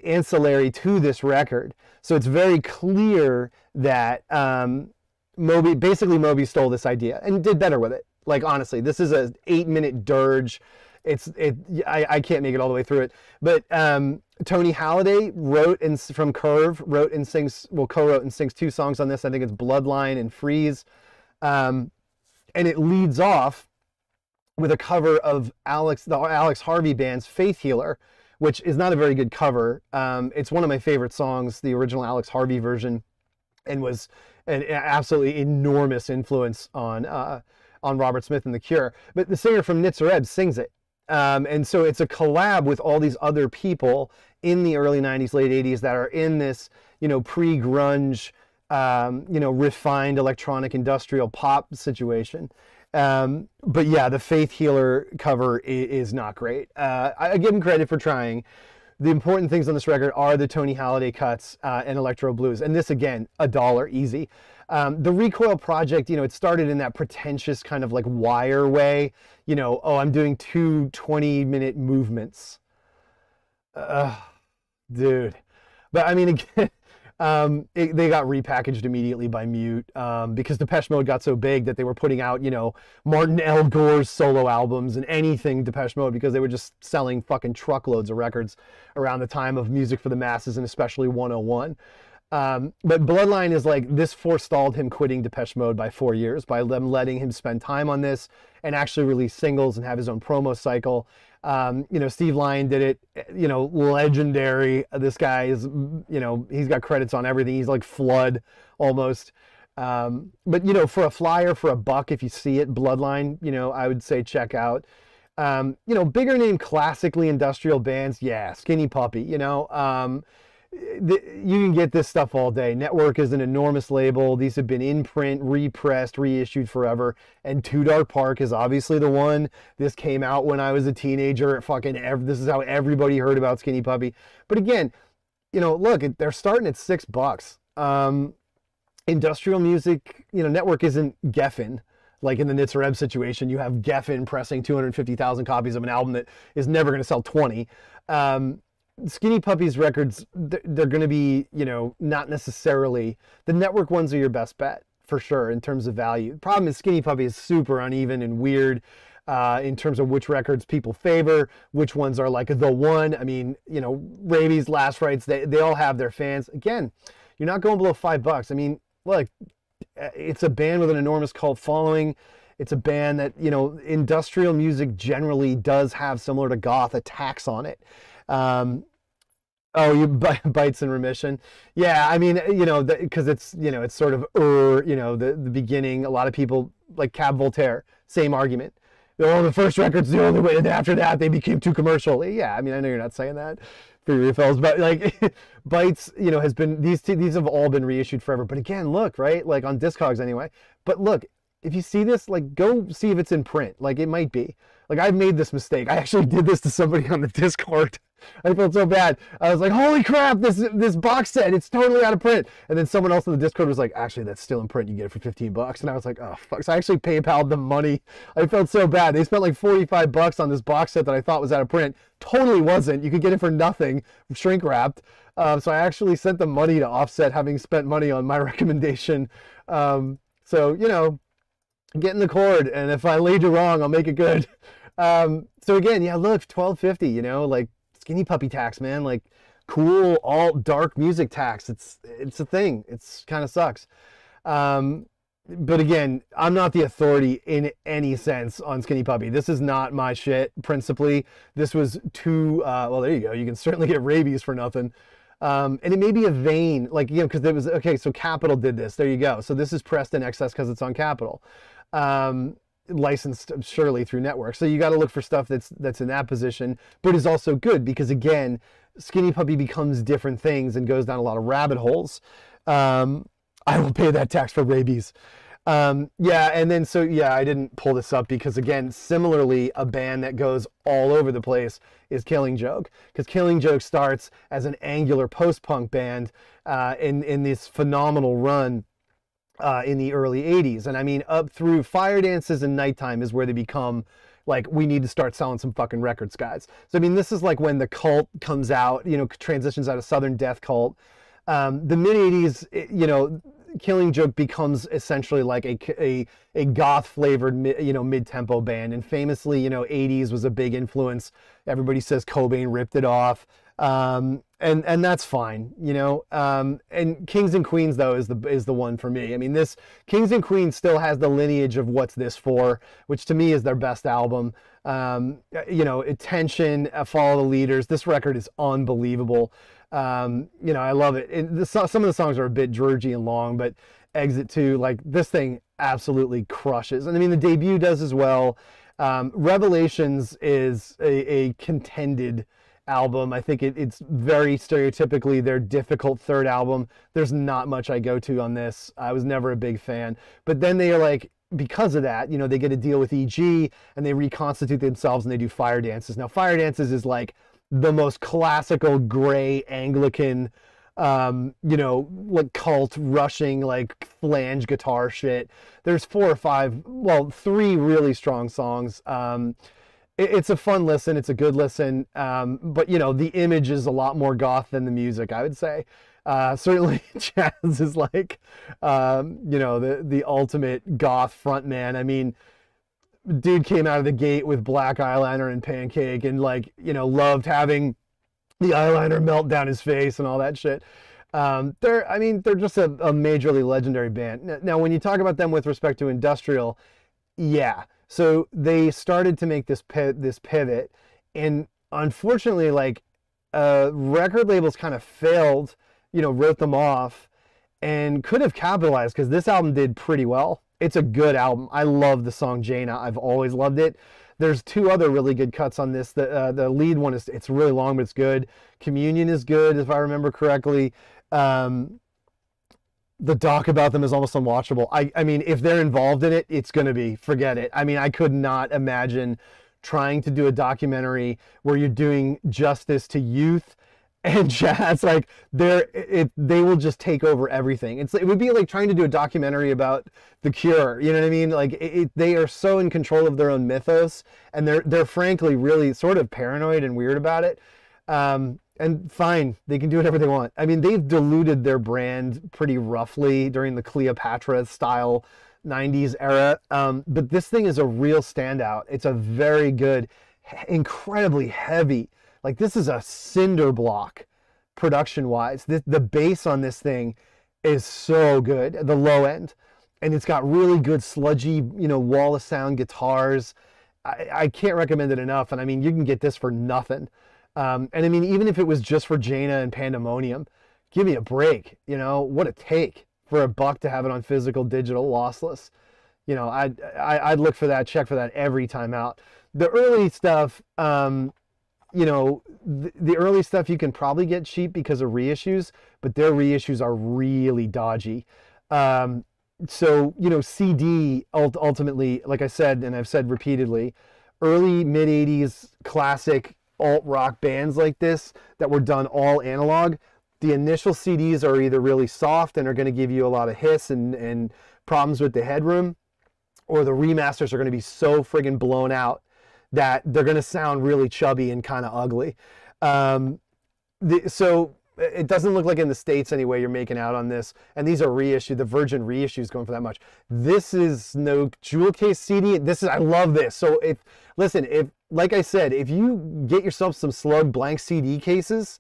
ancillary to this record. So it's very clear that um, Moby, basically Moby stole this idea and did better with it. Like, honestly, this is an eight minute dirge. It's it. I, I can't make it all the way through it, but um, Tony Halliday wrote and from Curve wrote and sings well co-wrote and sings two songs on this. I think it's Bloodline and Freeze, um, and it leads off with a cover of Alex the Alex Harvey Band's Faith Healer, which is not a very good cover. Um, it's one of my favorite songs, the original Alex Harvey version, and was an absolutely enormous influence on uh, on Robert Smith and The Cure. But the singer from Nitzer Ebb sings it. Um, and so it's a collab with all these other people in the early nineties, late eighties that are in this, you know, pre-grunge, um, you know, refined electronic industrial pop situation. Um, but yeah, the Faith Healer cover is, is not great. Uh, I, I give him credit for trying. The important things on this record are the Tony Halliday cuts uh, and electro blues. And this, again, a dollar easy. Um, the Recoil project, you know, it started in that pretentious kind of like Wire way, you know, oh, I'm doing two twenty minute movements. Uh, dude. But I mean, again, um, it, they got repackaged immediately by Mute um, because Depeche Mode got so big that they were putting out, you know, Martin L. Gore's solo albums and anything Depeche Mode because they were just selling fucking truckloads of records around the time of Music for the Masses and especially one oh one. Um, but Bloodline is like, this forestalled him quitting Depeche Mode by four years by them letting him spend time on this and actually release singles and have his own promo cycle. Um, you know, Steve Lyon did it, you know, legendary. This guy is, you know, he's got credits on everything. He's like Flood almost. Um, but, you know, for a flyer, for a buck, if you see it, Bloodline, you know, I would say check out. Um, you know, bigger name classically industrial bands. Yeah, Skinny Puppy, you know. Um, The, you can get this stuff all day. Network is an enormous label. These have been in print, repressed, reissued forever. And Two Dark Park is obviously the one. This came out when I was a teenager. Fucking, ev this is how everybody heard about Skinny Puppy. But again, you know, look, they're starting at six bucks. Um, industrial music, you know, Network isn't Geffen. Like in the Nitzer Ebb situation, you have Geffen pressing two hundred fifty thousand copies of an album that is never going to sell twenty. Um, Skinny Puppy's records, they're going to be, you know, not necessarily, the Network ones are your best bet for sure in terms of value. The problem is Skinny Puppy is super uneven and weird uh, in terms of which records people favor, which ones are like the one. I mean, you know, Rabies, Last Rites, they, they all have their fans. Again, you're not going below five bucks. I mean, look, it's a band with an enormous cult following. It's a band that, you know, industrial music generally does have, similar to goth, attacks on it. Um, oh, you Bites in Remission. Yeah, I mean, you know, because it's, you know, it's sort of, er, you know, the, the beginning. A lot of people, like Cab Voltaire, same argument. Oh, the first record's the only way, and after that they became too commercial. Yeah, I mean, I know you're not saying that for your refills, but like Bites, you know, has been, these, two, these have all been reissued forever. But again, look, right, like on Discogs anyway. But look, if you see this, like, go see if it's in print. Like, it might be. Like, I've made this mistake. I actually did this to somebody on the Discord. I felt so bad. I was like, holy crap, this this box set, it's totally out of print. And then someone else in the Discord was like, actually, that's still in print. You get it for fifteen bucks. And I was like, oh, fuck. So I actually PayPal'd them money. I felt so bad. They spent like forty-five bucks on this box set that I thought was out of print. Totally wasn't. You could get it for nothing, shrink wrapped. Um, so I actually sent them money to offset having spent money on my recommendation. Um, so, you know, get in the chord. And if I lead you wrong, I'll make it good. Um, so again, yeah, look, twelve fifty, you know, like, Skinny Puppy tax, man. Like, cool, all dark music tax. It's it's a thing. It's kind of sucks. Um, but again, I'm not the authority in any sense on Skinny Puppy. This is not my shit, principally. This was too, uh, well, there you go. You can certainly get Rabies for nothing. Um, and it may be a vein, like, you know, because there was, okay, so Capitol did this. There you go. So this is pressed in excess because it's on Capitol. Um, licensed surely through Network, so you got to look for stuff that's that's in that position, but is also good, because again, Skinny Puppy becomes different things and goes down a lot of rabbit holes. um I will pay that tax for Rabies. Um yeah, and then so yeah, I didn't pull this up because again, similarly, a band that goes all over the place is Killing Joke, because Killing Joke starts as an angular post-punk band uh in in this phenomenal run Uh, in the early eighties, and I mean up through Fire Dances and Nighttime is where they become like, we need to start selling some fucking records, guys. So I mean, this is like when the cult comes out, you know, transitions out of Southern Death Cult. Um, the mid eighties, you know, Killing Joke becomes essentially like a, a, a goth flavored, you know, mid-tempo band, and famously, you know, eighties was a big influence. Everybody says Cobain ripped it off. Um, and, and that's fine, you know, um, and Kings and Queens though is the, is the one for me. I mean, this Kings and Queens still has the lineage of What's This For, which to me is their best album. Um, you know, Attention, Follow the Leaders. This record is unbelievable. Um, you know, I love it. And the, some of the songs are a bit dirgy and long, but Exit two, like, this thing absolutely crushes. And I mean, the debut does as well. Um, Revelations is a, a contended album. I think it, it's very stereotypically their difficult third album. There's not much I go to on this. I was never a big fan. But then they are like, because of that, you know, they get a deal with E G and they reconstitute themselves and they do Fire Dances. Now, Fire Dances is like the most classical gray Anglican, um, you know, like cult rushing, like flange guitar shit. There's four or five, well, three really strong songs. Um, It's a fun listen. It's a good listen. Um, but, you know, the image is a lot more goth than the music, I would say. Uh, certainly, Chaz is like, um, you know, the, the ultimate goth frontman. I mean, dude came out of the gate with black eyeliner and pancake and, like, you know, loved having the eyeliner melt down his face and all that shit. Um, they're, I mean, they're just a, a majorly legendary band. Now, when you talk about them with respect to industrial, yeah. So they started to make this pi this pivot, and unfortunately, like, uh, record labels kind of failed, you know, wrote them off, and could have capitalized because this album did pretty well. It's a good album. I love the song Jaina. I've always loved it. There's two other really good cuts on this. The, uh, the lead one is, it's really long, but it's good. Communion is good, if I remember correctly. Um, the doc about them is almost unwatchable. I, I mean, if they're involved in it, it's going to be, forget it. I mean, I could not imagine trying to do a documentary where you're doing justice to youth and jazz. Like, they're, it, they will just take over everything. It's, it would be like trying to do a documentary about The Cure. You know what I mean? Like, it, it, they are so in control of their own mythos, and they're, they're frankly really sort of paranoid and weird about it. Um, and fine, they can do whatever they want. I mean, they've diluted their brand pretty roughly during the Cleopatra style nineties era. Um, but this thing is a real standout. It's a very good, incredibly heavy, like, this is a cinder block production-wise. The, the bass on this thing is so good at the low end. And it's got really good sludgy, you know, wall of sound guitars. I, I can't recommend it enough. And, I mean, you can get this for nothing. Um, and, I mean, even if it was just for Jaina and Pandemonium, give me a break. You know, what a take for a buck to have it on physical, digital, lossless. You know, I'd, I'd look for that, check for that every time out. The early stuff... Um, you know, the, the early stuff you can probably get cheap because of reissues, but their reissues are really dodgy. Um, so, you know, C D ultimately, like I said, and I've said repeatedly, early mid eighties classic alt-rock bands like this that were done all analog, the initial C Ds are either really soft and are going to give you a lot of hiss and, and problems with the headroom, or the remasters are going to be so friggin' blown out that they're going to sound really chubby and kind of ugly. Um, the, so it doesn't look like in the States anyway you're making out on this. And these are reissued. The Virgin reissue is going for that much. This is no jewel case C D. This is, I love this. So if, listen, if, like I said, if you get yourself some slug blank C D cases.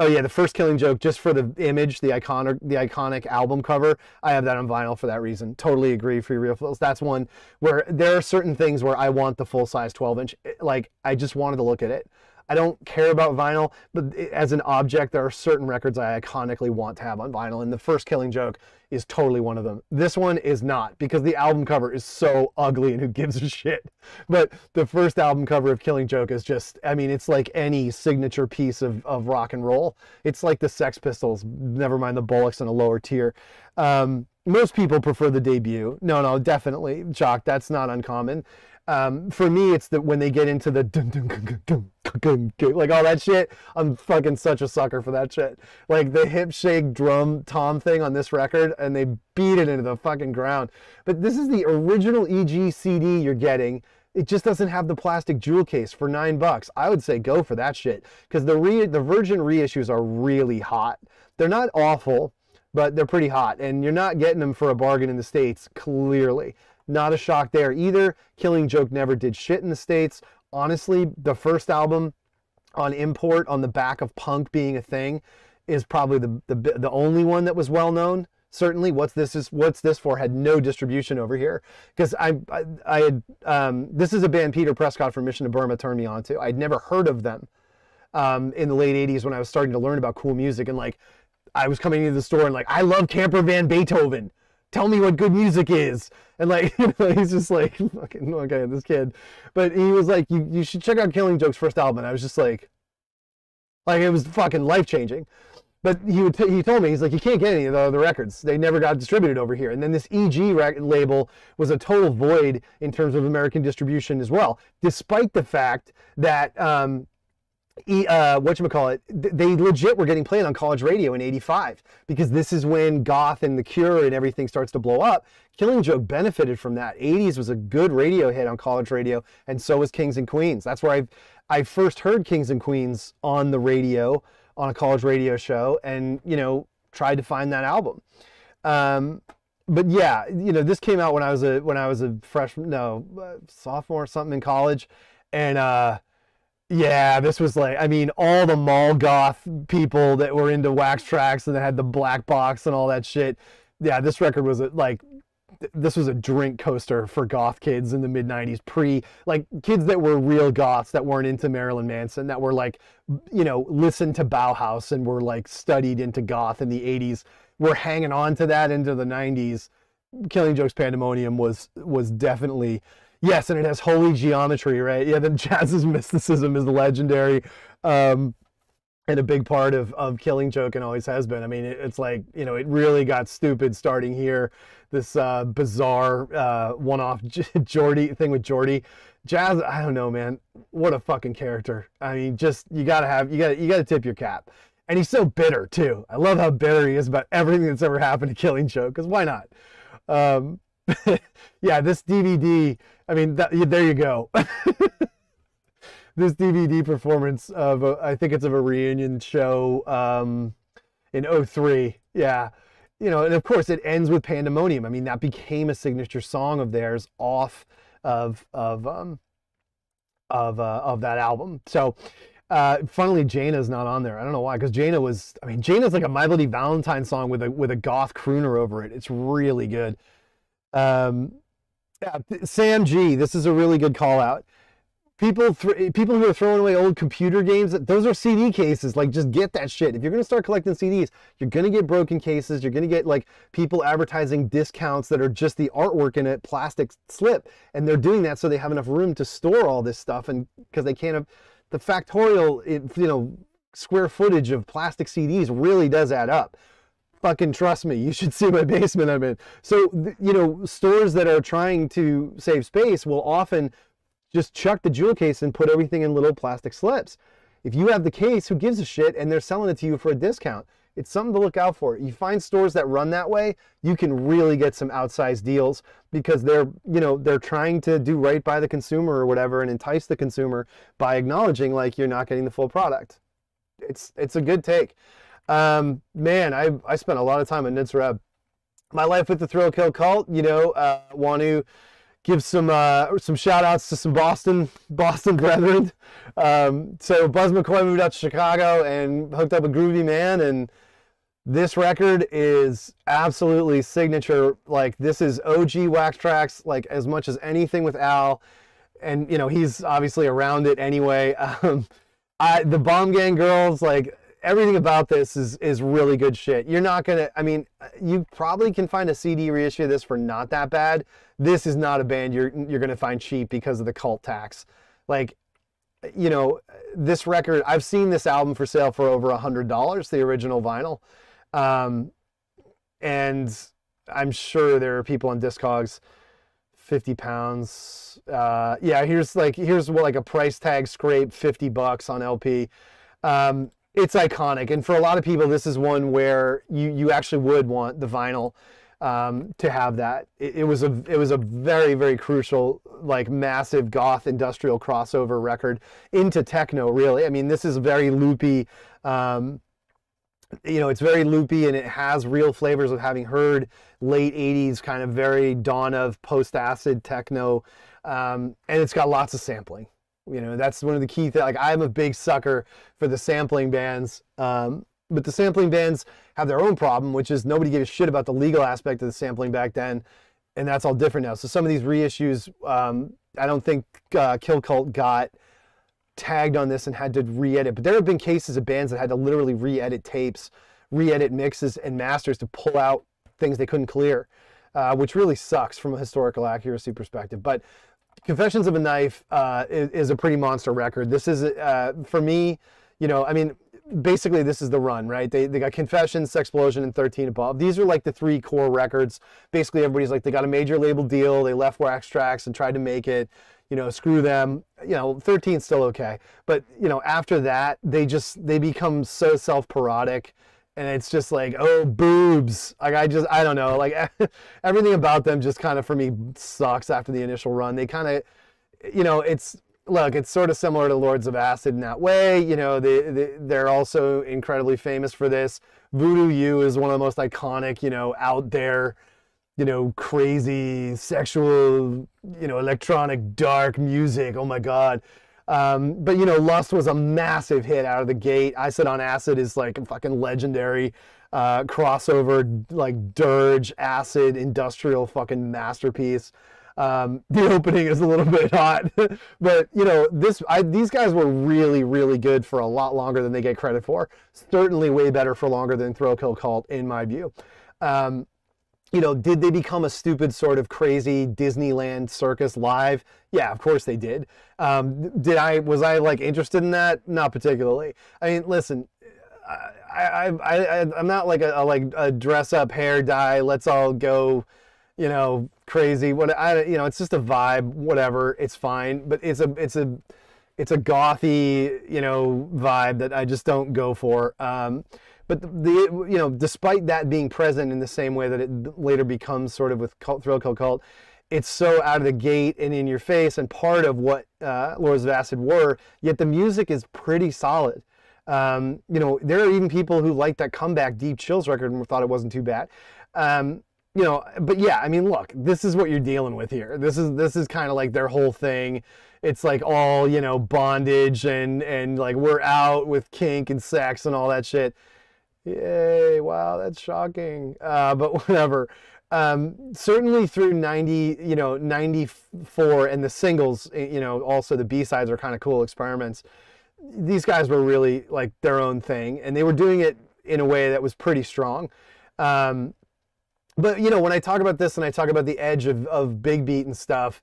Oh yeah, the first Killing Joke, just for the image, the iconic, the iconic album cover. I have that on vinyl for that reason. Totally agree, Free Real Fills. That's one where there are certain things where I want the full-size twelve inch. Like, I just wanted to look at it. I don't care about vinyl, but as an object, there are certain records I iconically want to have on vinyl, and the first Killing Joke is totally one of them. This one is not, because the album cover is so ugly and who gives a shit. But the first album cover of Killing Joke is just, I mean, it's like any signature piece of, of rock and roll. It's like the Sex Pistols, never mind the Bullocks in a lower tier. Um, most people prefer the debut. No, no, definitely, Jock, that's not uncommon. Um, for me, it's that when they get into the dun, dun, dun, dun, dun, dun, like all that shit, I'm fucking such a sucker for that shit. Like the hip shake drum tom thing on this record, and they beat it into the fucking ground. But this is the original E G C D you're getting. It just doesn't have the plastic jewel case for nine bucks. I would say go for that shit, because the re the Virgin reissues are really hot. They're not awful, but they're pretty hot, and you're not getting them for a bargain in the States. Clearly. Not a shock there either. Killing Joke never did shit in the States. Honestly, the first album on import on the back of punk being a thing is probably the, the, the only one that was well known. Certainly, What's This Is, What's This For had no distribution over here. Because I, I, I had, um, this is a band Peter Prescott from Mission to Burma turned me on to. I'd never heard of them um, in the late eighties when I was starting to learn about cool music. And like, I was coming into the store and like, I love Camper Van Beethoven. Tell me what good music is. And like, you know, he's just like, fucking, okay, this kid. But he was like, you, you should check out Killing Joke's first album. And I was just like, like it was fucking life-changing. But he would he told me, he's like, you can't get any of the other records. They never got distributed over here. And then this E G label was a total void in terms of American distribution as well, despite the fact that, um, E, uh, whatchamacallit, they legit were getting played on college radio in eighty-five, because this is when goth and The Cure and everything starts to blow up. Killing Joke benefited from that. eighties was a good radio hit on college radio, and so was Kings and Queens. That's where I I first heard Kings and Queens on the radio, on a college radio show, and, you know, tried to find that album. Um, but yeah, you know, this came out when I was a when I was a freshman, no, sophomore or something in college, and uh Yeah, this was like, I mean, all the mall goth people that were into Wax Tracks and that had the black box and all that shit. Yeah, this record was a, like, this was a drink coaster for goth kids in the mid nineties, pre, like, kids that were real goths that weren't into Marilyn Manson, that were like, you know, listened to Bauhaus and were like studied into goth in the eighties. We're hanging on to that into the nineties. Killing Joke's Pandemonium was was definitely, yes, and it has holy geometry, right? Yeah, then jazz's mysticism is legendary, um, and a big part of, of Killing Joke and always has been. I mean, it, it's like, you know, it really got stupid starting here. This uh, bizarre uh, one-off Geordie thing with Geordie. Jazz, I don't know, man. What a fucking character. I mean, just, you gotta have, you gotta, you gotta tip your cap. And he's so bitter, too. I love how bitter he is about everything that's ever happened to Killing Joke, because why not? Um, yeah, this D V D, I mean, that, yeah, there you go. This D V D performance of, a, I think it's of a reunion show um, in oh three. Yeah. You know, and of course it ends with Pandemonium. I mean, that became a signature song of theirs off of, of, um, of, uh, of that album. So, Uh, funnily, Jaina's not on there. I don't know why, because Jaina was, I mean, Jaina's like a My Bloody Valentine song with a with a goth crooner over it. It's really good. Um, yeah, Sam G, this is a really good call out. People th people who are throwing away old computer games, those are C D cases. Like, just get that shit. If you're going to start collecting C Ds, you're going to get broken cases. You're going to get, like, people advertising discounts that are just the artwork in a plastic slip. And they're doing that so they have enough room to store all this stuff, and because they can't have... The factorial, you know, square footage of plastic C Ds really does add up. Fucking trust me, you should see my basement I'm in. So, you know, stores that are trying to save space will often just chuck the jewel case and put everything in little plastic slips. If you have the case, who gives a shit, and they're selling it to you for a discount. It's something to look out for. You find stores that run that way, you can really get some outsized deals because they're, you know, they're trying to do right by the consumer or whatever and entice the consumer by acknowledging like you're not getting the full product. It's it's a good take. Um, man, I, I spent a lot of time at Nitzer Ebb. My life with the Thrill Kill Cult, you know, uh, want to give some uh, some shout outs to some Boston Boston brethren. Um, so Buzz McCoy moved out to Chicago and hooked up a groovy man, and this record is absolutely signature. Like, this is O G Wax Tracks, like, as much as anything with Al. And, you know, he's obviously around it anyway. Um, I, the Bomb Gang Girls, like, everything about this is, is really good shit. You're not gonna, I mean, you probably can find a C D reissue of this for not that bad. This is not a band you're, you're gonna find cheap because of the cult tax. Like, you know, this record, I've seen this album for sale for over a hundred dollars, the original vinyl. Um, and I'm sure there are people on Discogs, fifty pounds. Uh, yeah, here's like, here's what, like a price tag scrape, fifty bucks on L P. Um, it's iconic. And for a lot of people, this is one where you, you actually would want the vinyl, um, to have that. It, it was a, it was a very, very crucial, like massive goth industrial crossover record into techno, really. I mean, this is very loopy, um, you know, it's very loopy, and it has real flavors of having heard late eighties kind of very dawn of post-acid techno, um, and it's got lots of sampling. You know, that's one of the key things. Like, I'm a big sucker for the sampling bands, um, but the sampling bands have their own problem, which is nobody gave a shit about the legal aspect of the sampling back then, and that's all different now. So some of these reissues, um, I don't think uh, Kill Cult got tagged on this and had to re-edit, but there have been cases of bands that had to literally re-edit tapes, re-edit mixes and masters to pull out things they couldn't clear, uh, which really sucks from a historical accuracy perspective. But Confessions of a Knife uh, is, is a pretty monster record. This is, uh, for me, you know, I mean, basically this is the run, right? They, they got Confessions, Sexplosion, and thirteen above. These are like the three core records. Basically everybody's like, they got a major label deal, they left Wax Tracks and tried to make it. You know, screw them, you know, thirteen's still okay. But, you know, after that, they just, they become so self-parodic, and it's just like, oh, boobs. Like, I just, I don't know, like, everything about them just kind of, for me, sucks after the initial run. They kind of, you know, it's, look, it's sort of similar to Lords of Acid in that way. You know, they, they, they're also incredibly famous for this. Voodoo You is one of the most iconic, you know, out there, you know, crazy, sexual, you know, electronic, dark music. Oh my God. Um, but, you know, Lust was a massive hit out of the gate. Acid on Acid is like a fucking legendary uh, crossover, like dirge, acid, industrial fucking masterpiece. Um, the opening is a little bit hot, but, you know, this I, these guys were really, really good for a lot longer than they get credit for. Certainly way better for longer than Thrill Kill Cult, in my view. Um, you know, did they become a stupid sort of crazy Disneyland circus live? Yeah, of course they did. Um, did I, was I like interested in that? Not particularly. I mean, listen, I, I, I, I'm not like a, a, like a dress up, hair dye, let's all go, you know, crazy. What I, you know, it's just a vibe, whatever, it's fine. But it's a, it's a, it's a gothy, you know, vibe that I just don't go for. Um, But the, you know, despite that being present in the same way that it later becomes sort of with cult, Thrill Kill Cult, it's so out of the gate and in your face and part of what uh, Lords of Acid were. Yet the music is pretty solid. Um, you know, there are even people who liked that comeback Deep Chills record and thought it wasn't too bad. Um, you know, but yeah, I mean, look, this is what you're dealing with here. This is this is kind of like their whole thing. It's like all, you know, bondage and and like we're out with kink and sex and all that shit. Yay, wow, that's shocking. Uh, but whatever. Um, certainly through ninety, you know, ninety-four and the singles, you know, also the B-sides are kind of cool experiments. These guys were really like their own thing, and they were doing it in a way that was pretty strong. Um, but, you know, when I talk about this and I talk about the edge of, of Big Beat and stuff,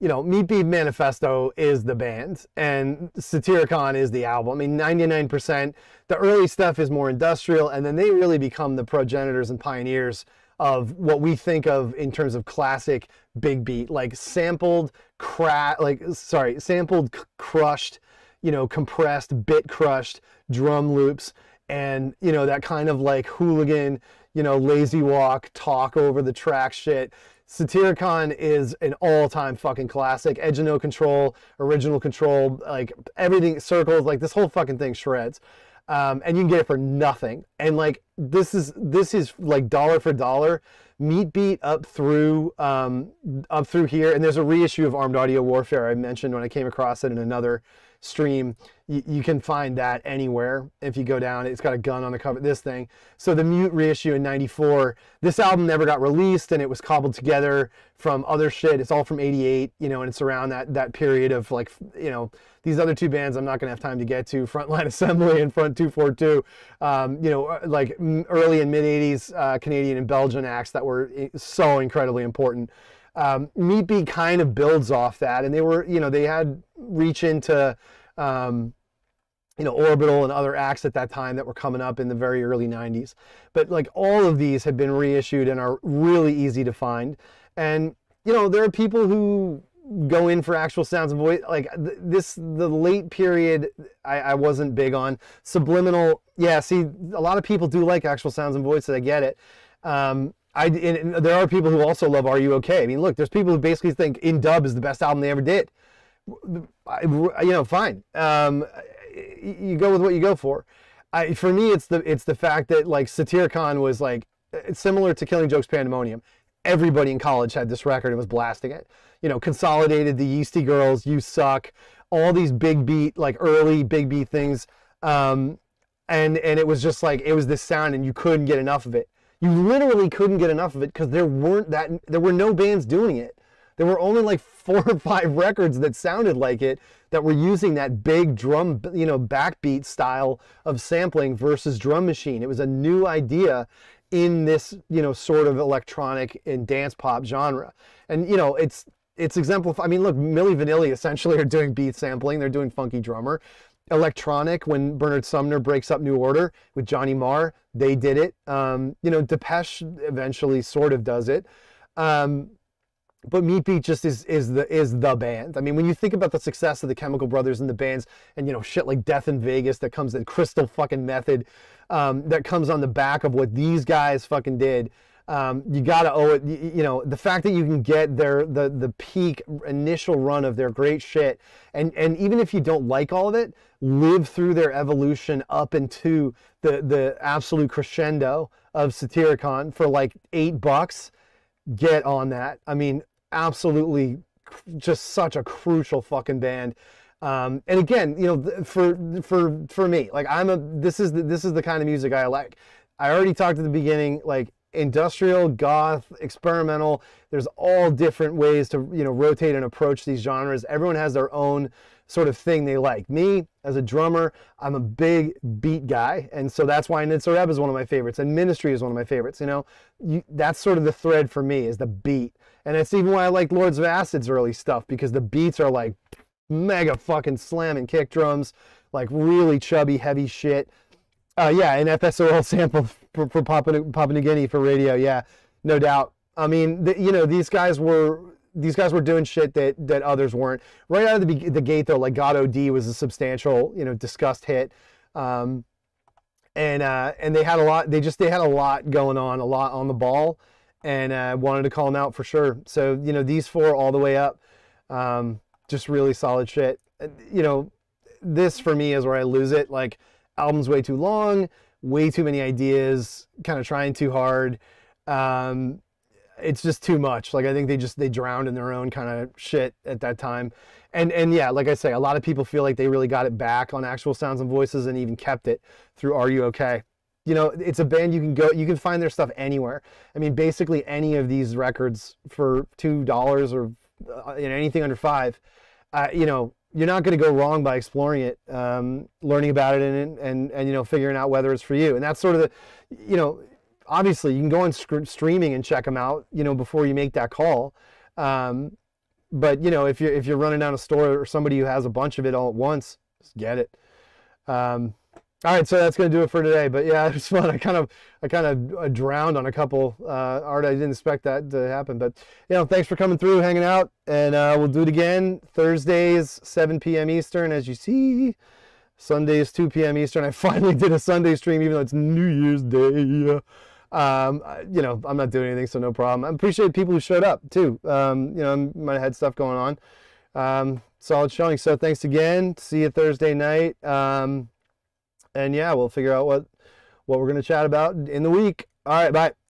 you know, Meat Beat Manifesto is the band, and Satyricon is the album. I mean, ninety-nine percent, the early stuff is more industrial, and then they really become the progenitors and pioneers of what we think of in terms of classic Big Beat, like sampled, cra like, sorry, sampled, crushed, you know, compressed, bit crushed drum loops, and, you know, that kind of like hooligan, you know, lazy walk, talk over the track shit. Satyricon is an all-time fucking classic. Edge of No Control, Original Control, like everything, Circles, like this whole fucking thing shreds, um, and you can get it for nothing. And like this is this is like dollar for dollar, Meat Beat up through um, up through here. And there's a reissue of Armed Audio Warfare I mentioned when I came across it in another stream. You, you can find that anywhere. If you go down, it's got a gun on the cover, this thing. So the Mute reissue in ninety-four, this album never got released, and it was cobbled together from other shit. It's all from eighty-eight, you know, and it's around that that period of, like, you know, these other two bands I'm not gonna have time to get to, Frontline Assembly and Front two forty-two, um, you know, like early and mid eighties uh, Canadian and Belgian acts that were so incredibly important. Um, Meat Beat kind of builds off that, and they were, you know, they had reach into, um, you know, Orbital and other acts at that time that were coming up in the very early nineties. But like all of these have been reissued and are really easy to find. And, you know, there are people who go in for actual sounds and voice, like th this, the late period, I, I wasn't big on. Subliminal, yeah, see, a lot of people do like actual sounds and voices, I get it. Um, I, and there are people who also love Are You Okay? I mean, look, there's people who basically think In Dub is the best album they ever did. I, you know, fine. Um, you go with what you go for. I, for me, it's the it's the fact that, like, Satyricon was, like, it's similar to Killing Joke's Pandemonium. Everybody in college had this record and was blasting it. You know, Consolidated, the Yeasty Girls, You Suck, all these Big Beat, like, early Big Beat things. Um, and, and it was just, like, it was this sound, and you couldn't get enough of it. You literally couldn't get enough of it because there weren't that there were no bands doing it. There were only like four or five records that sounded like it, that were using that big drum, you know, backbeat style of sampling versus drum machine. It was a new idea in this, you know, sort of electronic and dance pop genre. And, you know, it's it's exemplified. I mean, look, Milli Vanilli essentially are doing beat sampling. They're doing Funky Drummer. Electronic, when Bernard Sumner breaks up New Order with Johnny Marr, they did it. Um, you know, Depeche eventually sort of does it. Um, but Meat Beat just is is the is the band. I mean, when you think about the success of the Chemical Brothers and the bands, and, you know, shit like Death in Vegas that comes in, Crystal fucking Method, um, that comes on the back of what these guys fucking did. Um, you gotta owe it, you know, the fact that you can get their the the peak initial run of their great shit, and and even if you don't like all of it, live through their evolution up into the the absolute crescendo of Satyricon for like eight bucks. Get on that. I mean, absolutely, just such a crucial fucking band. Um, and again, you know, for for for me, like I'm a this is the, this is the kind of music I like. I already talked at the beginning, like industrial, goth, experimental. There's all different ways to you know rotate and approach these genres. Everyone has their own sort of thing they like. Me, as a drummer, I'm a big beat guy, and so that's why Nitzer Ebb is one of my favorites, and Ministry is one of my favorites. You know, you, that's sort of the thread for me, is the beat. And that's even why I like Lords of Acid's early stuff, because the beats are like mega fucking slamming kick drums, like really chubby, heavy shit. Uh, yeah, an F S O L sample for, for Papua, Papua New Guinea for radio, yeah, no doubt. I mean, the, you know, these guys were... These guys were doing shit that, that others weren't. Right out of the, the gate, though, Legato D was a substantial, you know, discussed hit, um, and uh, and they had a lot. They just they had a lot going on, a lot on the ball, and uh, wanted to call them out for sure. So you know, these four all the way up, um, just really solid shit. You know, this for me is where I lose it. Like, album's way too long, way too many ideas, kind of trying too hard. Um, It's just too much. Like, I think they just, they drowned in their own kind of shit at that time. And, and yeah, like I say, a lot of people feel like they really got it back on Actual Sounds and Voices and even kept it through Are You Okay? You know, it's a band you can go, you can find their stuff anywhere. I mean, basically any of these records for two dollars or you know, anything under five, uh, you know, you're not going to go wrong by exploring it, um, learning about it and, and, and, you know, figuring out whether it's for you. And that's sort of the, you know, obviously you can go on streaming and check them out, you know, before you make that call. Um, but you know, if you're, if you're running down a store or somebody who has a bunch of it all at once, just get it. Um, all right. So that's going to do it for today, but yeah, it was fun. I kind of, I kind of drowned on a couple, uh, art. I didn't expect that to happen, but you know, thanks for coming through, hanging out, and, uh, we'll do it again Thursdays, seven P M Eastern, as you see. Sundays, two P M Eastern. I finally did a Sunday stream, even though it's New Year's Day. Um, you know, I'm not doing anything, so no problem. I appreciate people who showed up too. Um, you know, I might have had stuff going on. Um, solid showing. So thanks again. See you Thursday night. Um, and yeah, we'll figure out what, what we're going to chat about in the week. All right. Bye.